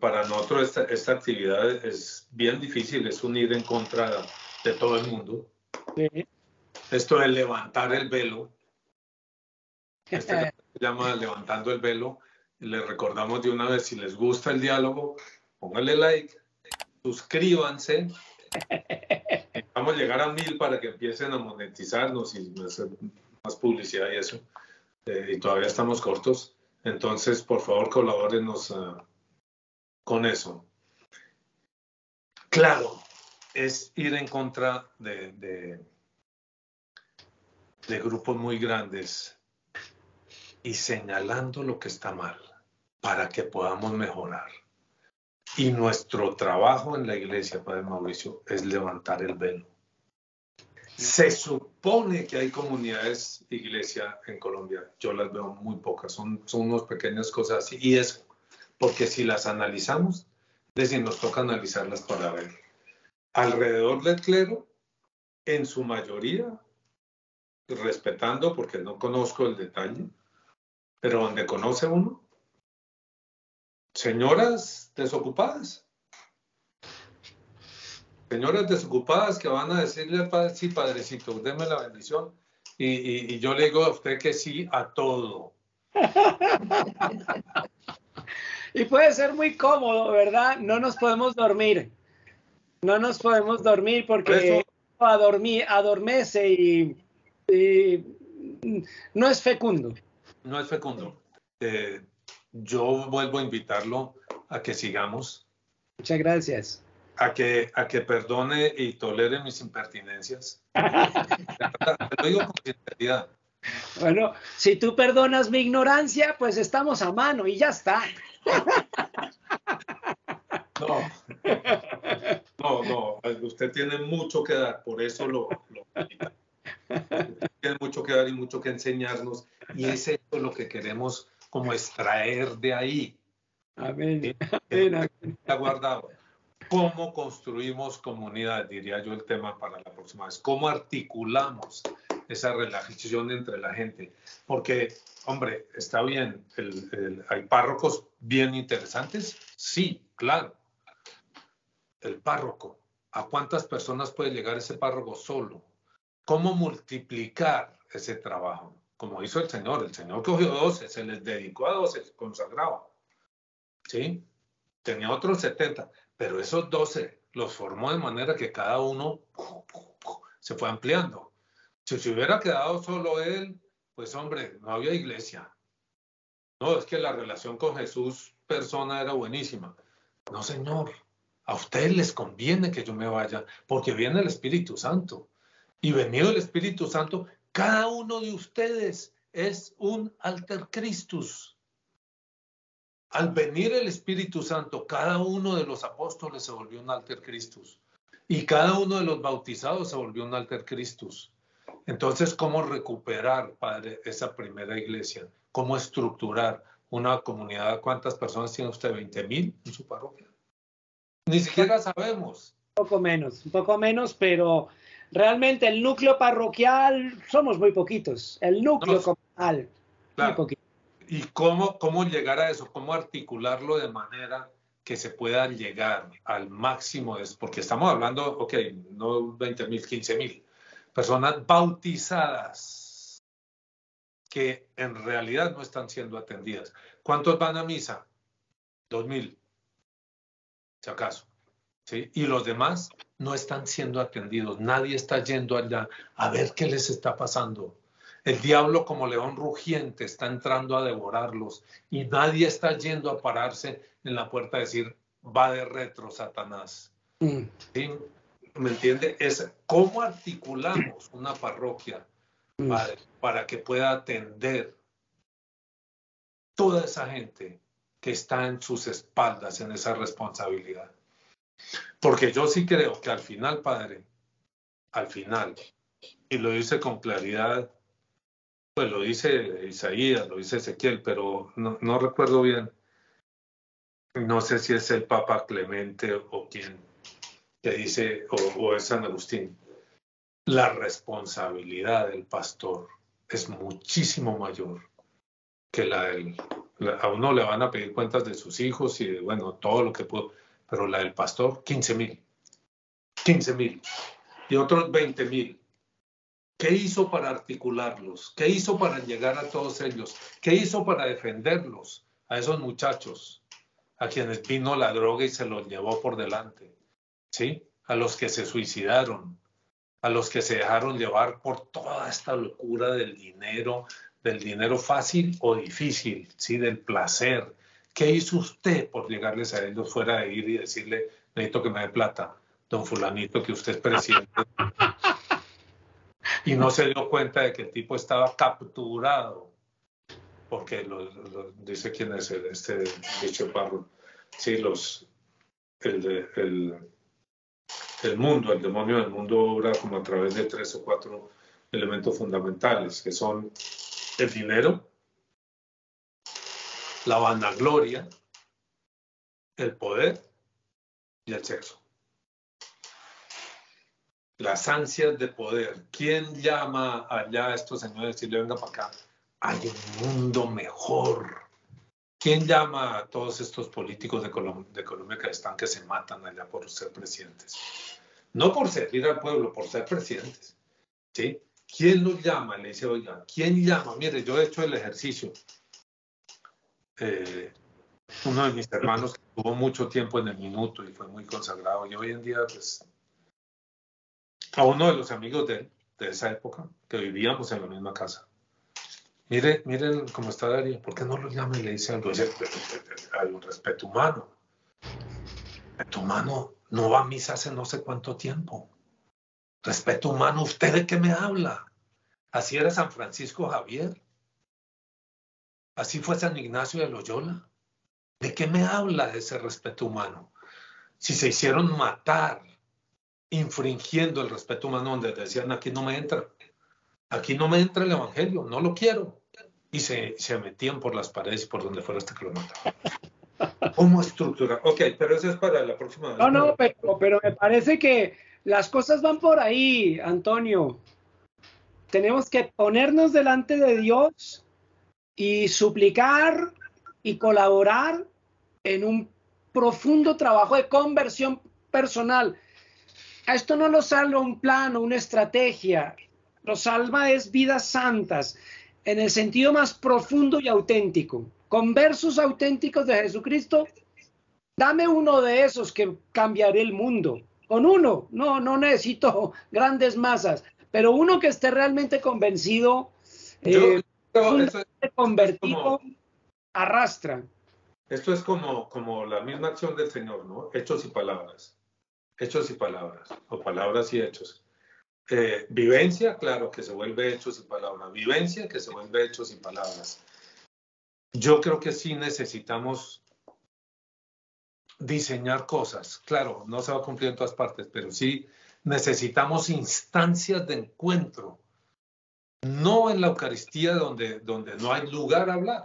para nosotros esta actividad es bien difícil, es un ir en contra de todo el mundo. Sí. Esto de levantar el velo, se llama Levantando el Velo. Les recordamos de una vez, si les gusta el diálogo, pónganle like, suscríbanse. Vamos a llegar a 1000 para que empiecen a monetizarnos y hacer más publicidad y eso. Y todavía estamos cortos. Entonces, por favor, colabórenos con eso. Claro, es ir en contra de grupos muy grandes y señalando lo que está mal para que podamos mejorar. Y nuestro trabajo en la iglesia, padre Mauricio, es levantar el velo. Se supone que hay comunidades iglesia en Colombia. Yo las veo muy pocas. Son unas pequeñas cosas así. Y eso, porque si las analizamos, es decir, nos toca analizarlas para ver. Alrededor del clero, en su mayoría, respetando, porque no conozco el detalle, pero donde conoce uno, señoras desocupadas que van a decirle al padre, sí, padrecito, déme la bendición, y yo le digo a usted que sí a todo. Y puede ser muy cómodo, ¿verdad? No nos podemos dormir porque eso, adormece y no es fecundo. Yo vuelvo a invitarlo a que sigamos. Muchas gracias. A que perdone y tolere mis impertinencias. Lo digo con sinceridad. Bueno, si tú perdonas mi ignorancia, pues estamos a mano y ya está. No. Usted tiene mucho que dar, por eso lo invito. Usted tiene mucho que dar y mucho que enseñarnos. Y es esto lo que queremos como extraer de ahí. Amén. Está guardado. ¿Cómo construimos comunidad? Diría yo el tema para la próxima vez. ¿Cómo articulamos esa relación entre la gente? Porque, hombre, está bien. ¿Hay párrocos bien interesantes? Sí, claro. El párroco. ¿A cuántas personas puede llegar ese párroco solo? ¿Cómo multiplicar ese trabajo? como hizo el Señor. El Señor cogió 12, se les dedicó a 12 consagrados. ¿Sí? Tenía otros 70, pero esos 12 los formó de manera que cada uno se fue ampliando. Si se hubiera quedado solo él, pues hombre, no había iglesia. No, es que la relación con Jesús persona era buenísima. No, señor, a ustedes les conviene que yo me vaya, porque viene el Espíritu Santo. Y venido el Espíritu Santo, cada uno de ustedes es un alter Christus. Al venir el Espíritu Santo, cada uno de los apóstoles se volvió un alter Christus. Y cada uno de los bautizados se volvió un alter Christus. Entonces, ¿cómo recuperar, Padre, esa primera iglesia? ¿Cómo estructurar una comunidad? ¿Cuántas personas tiene usted? ¿20,000 en su parroquia? Ni siquiera sabemos. Un poco menos, pero realmente el núcleo parroquial somos muy poquitos. El núcleo comunal, claro. Muy poquito. ¿Y cómo llegar a eso? ¿Cómo articularlo de manera que se pueda llegar al máximo? Porque estamos hablando, ok, no 20,000, 15,000. Personas bautizadas que en realidad no están siendo atendidas. ¿Cuántos van a misa? 2,000, si acaso. ¿Sí? Y los demás no están siendo atendidos. Nadie está yendo allá a ver qué les está pasando. El diablo como león rugiente está entrando a devorarlos y nadie está yendo a pararse en la puerta a decir, va de retro, Satanás. ¿Sí? ¿Me entiende? Es cómo articulamos una parroquia para que pueda atender toda esa gente que está en sus espaldas en esa responsabilidad. Porque yo sí creo que al final, Padre, al final, y lo dice con claridad, pues lo dice Isaías, lo dice Ezequiel, pero no recuerdo bien. No sé si es el Papa Clemente o quien que dice, o es San Agustín. La responsabilidad del pastor es muchísimo mayor que la del... A uno le van a pedir cuentas de sus hijos y, bueno, todo lo que pudo. Pero la del pastor, 15,000. 15,000. Y otros 20,000. ¿Qué hizo para articularlos? ¿Qué hizo para llegar a todos ellos? ¿Qué hizo para defenderlos? A esos muchachos, a quienes vino la droga y se los llevó por delante. ¿Sí? A los que se suicidaron, a los que se dejaron llevar por toda esta locura del dinero fácil o difícil, ¿sí? Del placer. ¿Qué hizo usted por llegarles a ellos fuera de ir y decirle, necesito que me dé plata, don fulanito, que usted es presidente? Y no se dio cuenta de que el tipo estaba capturado, porque dice quién es este dicho Pablo. Sí, el mundo, el demonio del mundo obra como a través de 3 o 4 elementos fundamentales, que son el dinero, la vanagloria, el poder y el sexo. Las ansias de poder. ¿Quién llama allá a estos señores y decirle, venga para acá? Hay un mundo mejor. ¿Quién llama a todos estos políticos de Colombia que están, que se matan allá por ser presidentes? No por servir al pueblo, por ser presidentes. ¿Sí? ¿Quién los llama? Le dice, oiga, ¿quién llama? Mire, yo he hecho el ejercicio. Uno de mis hermanos que tuvo mucho tiempo en el minuto y fue muy consagrado. Y hoy en día, pues... A uno de los amigos de él, de esa época, que vivíamos en la misma casa. Miren cómo está Darío. ¿Por qué no lo llama y le dice algo? Hay un respeto humano. Respeto humano, no va a misa hace no sé cuánto tiempo. Respeto humano, ¿usted de qué me habla? Así era San Francisco Javier. Así fue San Ignacio de Loyola. ¿De qué me habla de ese respeto humano? Si se hicieron matar infringiendo el respeto humano, donde decían, aquí no me entra el evangelio, no lo quiero, y se metían por las paredes y por donde fuera hasta que lo mataban. ¿Cómo estructurar? Ok, pero eso es para la próxima vez. No, pero me parece que las cosas van por ahí, Antonio. Tenemos que ponernos delante de Dios y suplicar y colaborar en un profundo trabajo de conversión personal. Esto no lo salva un plan o una estrategia, lo salva es vidas santas. en el sentido más profundo y auténtico, con versos auténticos de Jesucristo. Dame uno de esos que cambiaré el mundo. Con uno, no necesito grandes masas, pero uno que esté realmente convencido, convertido, arrastra. Esto es como la misma acción del Señor, ¿no? Hechos y palabras. Hechos y palabras, o palabras y hechos. Vivencia, claro, que se vuelve hechos y palabras. Vivencia, que se vuelve hechos y palabras. Yo creo que sí necesitamos diseñar cosas. Claro, no se va a cumplir en todas partes, pero sí necesitamos instancias de encuentro. No en la Eucaristía donde no hay lugar a hablar.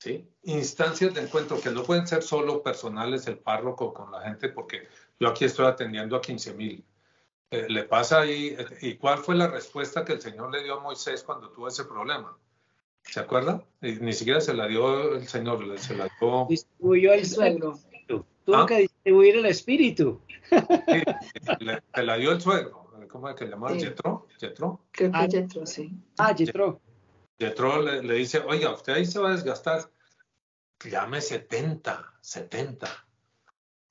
¿Sí? Instancias de encuentro que no pueden ser solo personales, el párroco con la gente, porque yo aquí estoy atendiendo a 15,000. Le pasa ahí, ¿y cuál fue la respuesta que el Señor le dio a Moisés cuando tuvo ese problema? ¿Se acuerda? Ni siquiera se la dio el Señor, se la dio... Distribuyó el suegro. Tuvo que distribuir el espíritu. Sí, se la dio el suegro. ¿Cómo es que le llamaban? Sí. ¿Yetro? ¿Yetro? Creo que Yetro, sí. Yetro. Yetro le dice, oiga, usted ahí se va a desgastar. Llame 70.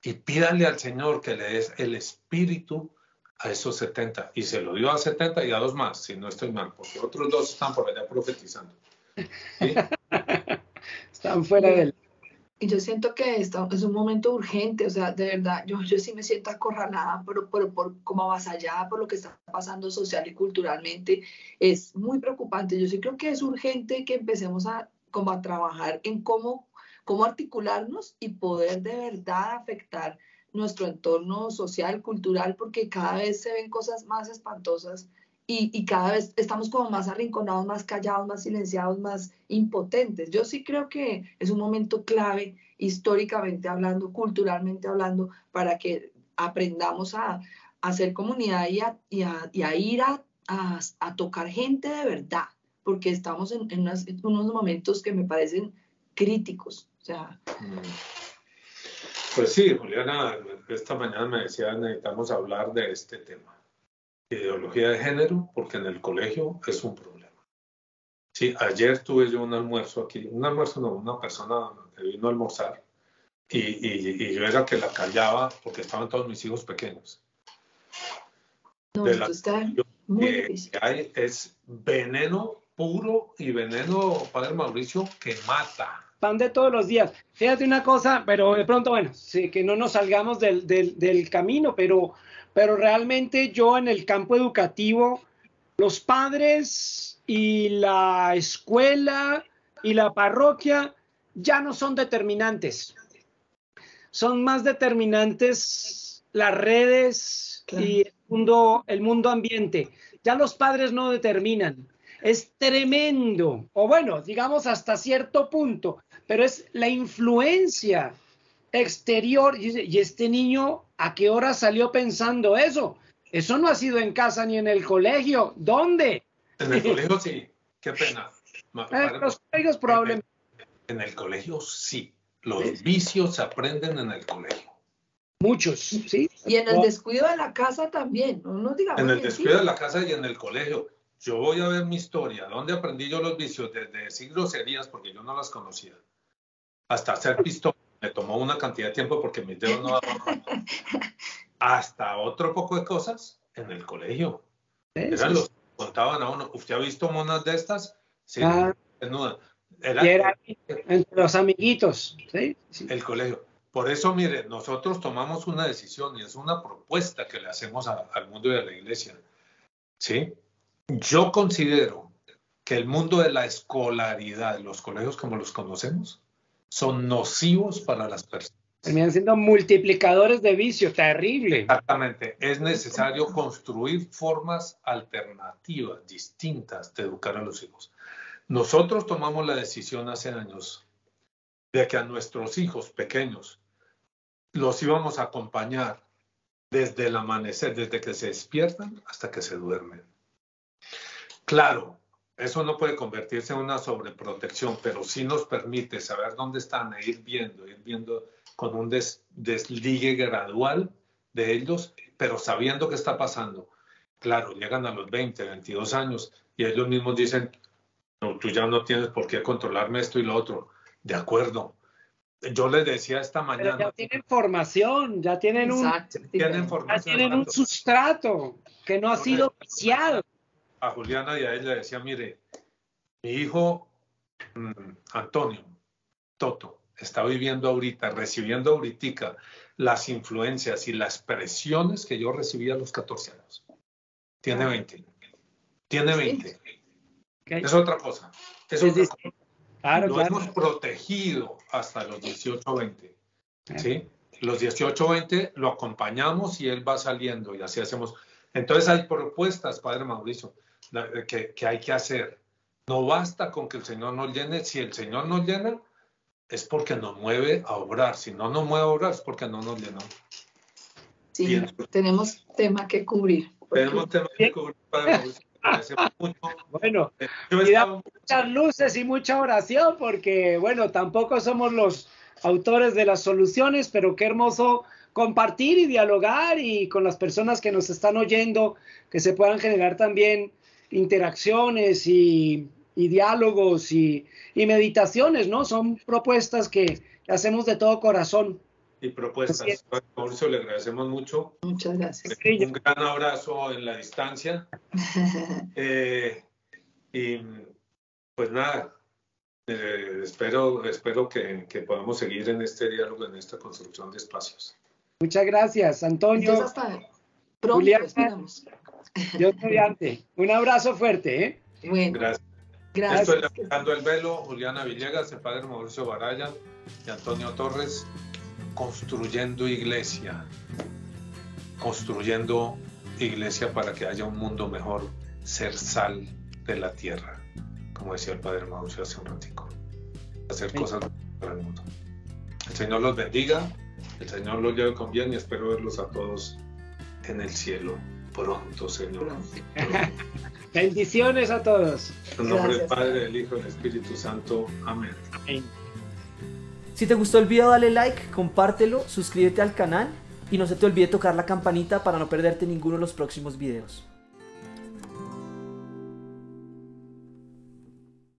Y pídale al Señor que le des el espíritu a esos 70. Y se lo dio a 70 y a 2 más, si no estoy mal, porque otros 2 están por allá profetizando. ¿Sí? Están fuera de él. Y yo siento que esto es un momento urgente, o sea, de verdad, yo sí me siento acorralada, pero como avasallada por lo que está pasando social y culturalmente. Es muy preocupante. Yo sí creo que es urgente que empecemos a trabajar en cómo articularnos y poder de verdad afectar nuestro entorno social, cultural, porque cada vez se ven cosas más espantosas y cada vez estamos como más arrinconados, más callados, más silenciados, más impotentes. Yo sí creo que es un momento clave, históricamente hablando, culturalmente hablando, para que aprendamos a hacer comunidad y a ir a tocar gente de verdad, porque estamos en unos momentos que me parecen críticos. O sea... Pues sí, Juliana, esta mañana me decía, necesitamos hablar de este tema. Ideología de género, porque en el colegio es un problema. Sí, ayer tuve yo un almuerzo aquí, una persona que vino a almorzar, y yo era que la callaba porque estaban todos mis hijos pequeños. No, esto está muy difícil. Es veneno puro y veneno, padre Mauricio, que mata. Pan de todos los días. Fíjate una cosa, pero de pronto, bueno, sí, que no nos salgamos del camino, pero realmente yo en el campo educativo, los padres y la escuela y la parroquia ya no son determinantes. Son más determinantes las redes y el mundo ambiente. Ya los padres no determinan. Es tremendo, o bueno, digamos hasta cierto punto, pero es la influencia exterior. Y este niño, ¿a qué hora salió pensando eso? Eso no ha sido en casa ni en el colegio. ¿Dónde? En el colegio sí, qué pena. Los colegios probablemente. En el colegio sí, los vicios se aprenden en el colegio. Muchos, sí. Y en el descuido de la casa también, no digamos. En el descuido de la casa y en el colegio. Yo voy a ver mi historia, dónde aprendí yo los vicios, desde decir groserías, porque yo no las conocía, hasta hacer pistola, me tomó una cantidad de tiempo porque mis dedos no daban, hasta otro poco de cosas en el colegio. Eran los que contaban a uno, ¿usted ha visto monas de estas? Sí, desnuda. Era entre los amiguitos. ¿Sí? El colegio. Por eso, mire, nosotros tomamos una decisión y es una propuesta que le hacemos al mundo y a la iglesia. ¿Sí? Yo considero que el mundo de la escolaridad, los colegios como los conocemos, son nocivos para las personas. Terminan siendo multiplicadores de vicio, terrible. Exactamente. Es necesario construir formas alternativas, distintas, de educar a los hijos. Nosotros tomamos la decisión hace años de que a nuestros hijos pequeños los íbamos a acompañar desde el amanecer, desde que se despiertan hasta que se duermen. Claro, eso no puede convertirse en una sobreprotección, pero sí nos permite saber dónde están e ir viendo con un desligue gradual de ellos, pero sabiendo qué está pasando. Claro, llegan a los 20, 22 años y ellos mismos dicen, no, tú ya no tienes por qué controlarme esto y lo otro. De acuerdo. Yo les decía esta mañana... Pero ya tienen formación, ya tienen, un sustrato que no ha sido viciado. A Juliana y a ella le decía, mire, mi hijo Antonio, Toto, está viviendo ahorita, recibiendo ahorita las influencias y las presiones que yo recibí a los 14 años. Tiene 20. Tiene 20. Sí. Okay. Es otra cosa. Es otra cosa. Claro, lo hemos protegido hasta los 18-20. ¿Sí? Los 18-20 lo acompañamos y él va saliendo y así hacemos. Entonces hay propuestas, padre Mauricio, que hay que hacer. No basta con que el Señor nos llene. Si el Señor nos llena, es porque nos mueve a obrar. Si no nos mueve a obrar, es porque no nos llenó. Sí, bien. Tenemos tema que cubrir. Tenemos tema que cubrir, padre Mauricio. Mucho. Bueno, y da muchas luces y mucha oración, porque bueno, tampoco somos los autores de las soluciones, pero qué hermoso compartir y dialogar, y con las personas que nos están oyendo, que se puedan generar también interacciones y diálogos y meditaciones, ¿no? Son propuestas que hacemos de todo corazón. Y propuestas. Mauricio, le agradecemos mucho. Muchas gracias. Un gran abrazo en la distancia. Y pues nada, espero que podamos seguir en este diálogo, en esta construcción de espacios. Muchas gracias, Antonio. Entonces, hasta pronto. Juliana, Dios mediante. Un abrazo fuerte. Bueno, gracias. Esto es Levantando el Velo. Juliana Villegas, el padre Mauricio Baralla y Antonio Torres. Construyendo iglesia, para que haya un mundo mejor, ser sal de la tierra, como decía el padre Mauricio hace un ratico, hacer cosas para el mundo. El Señor los bendiga, el Señor los lleve con bien, y espero verlos a todos en el cielo pronto, Señor. Bendiciones a todos. En nombre del Padre, del Hijo y del Espíritu Santo. Amén. Amén. Si te gustó el video, dale like, compártelo, suscríbete al canal y no se te olvide tocar la campanita para no perderte ninguno de los próximos videos.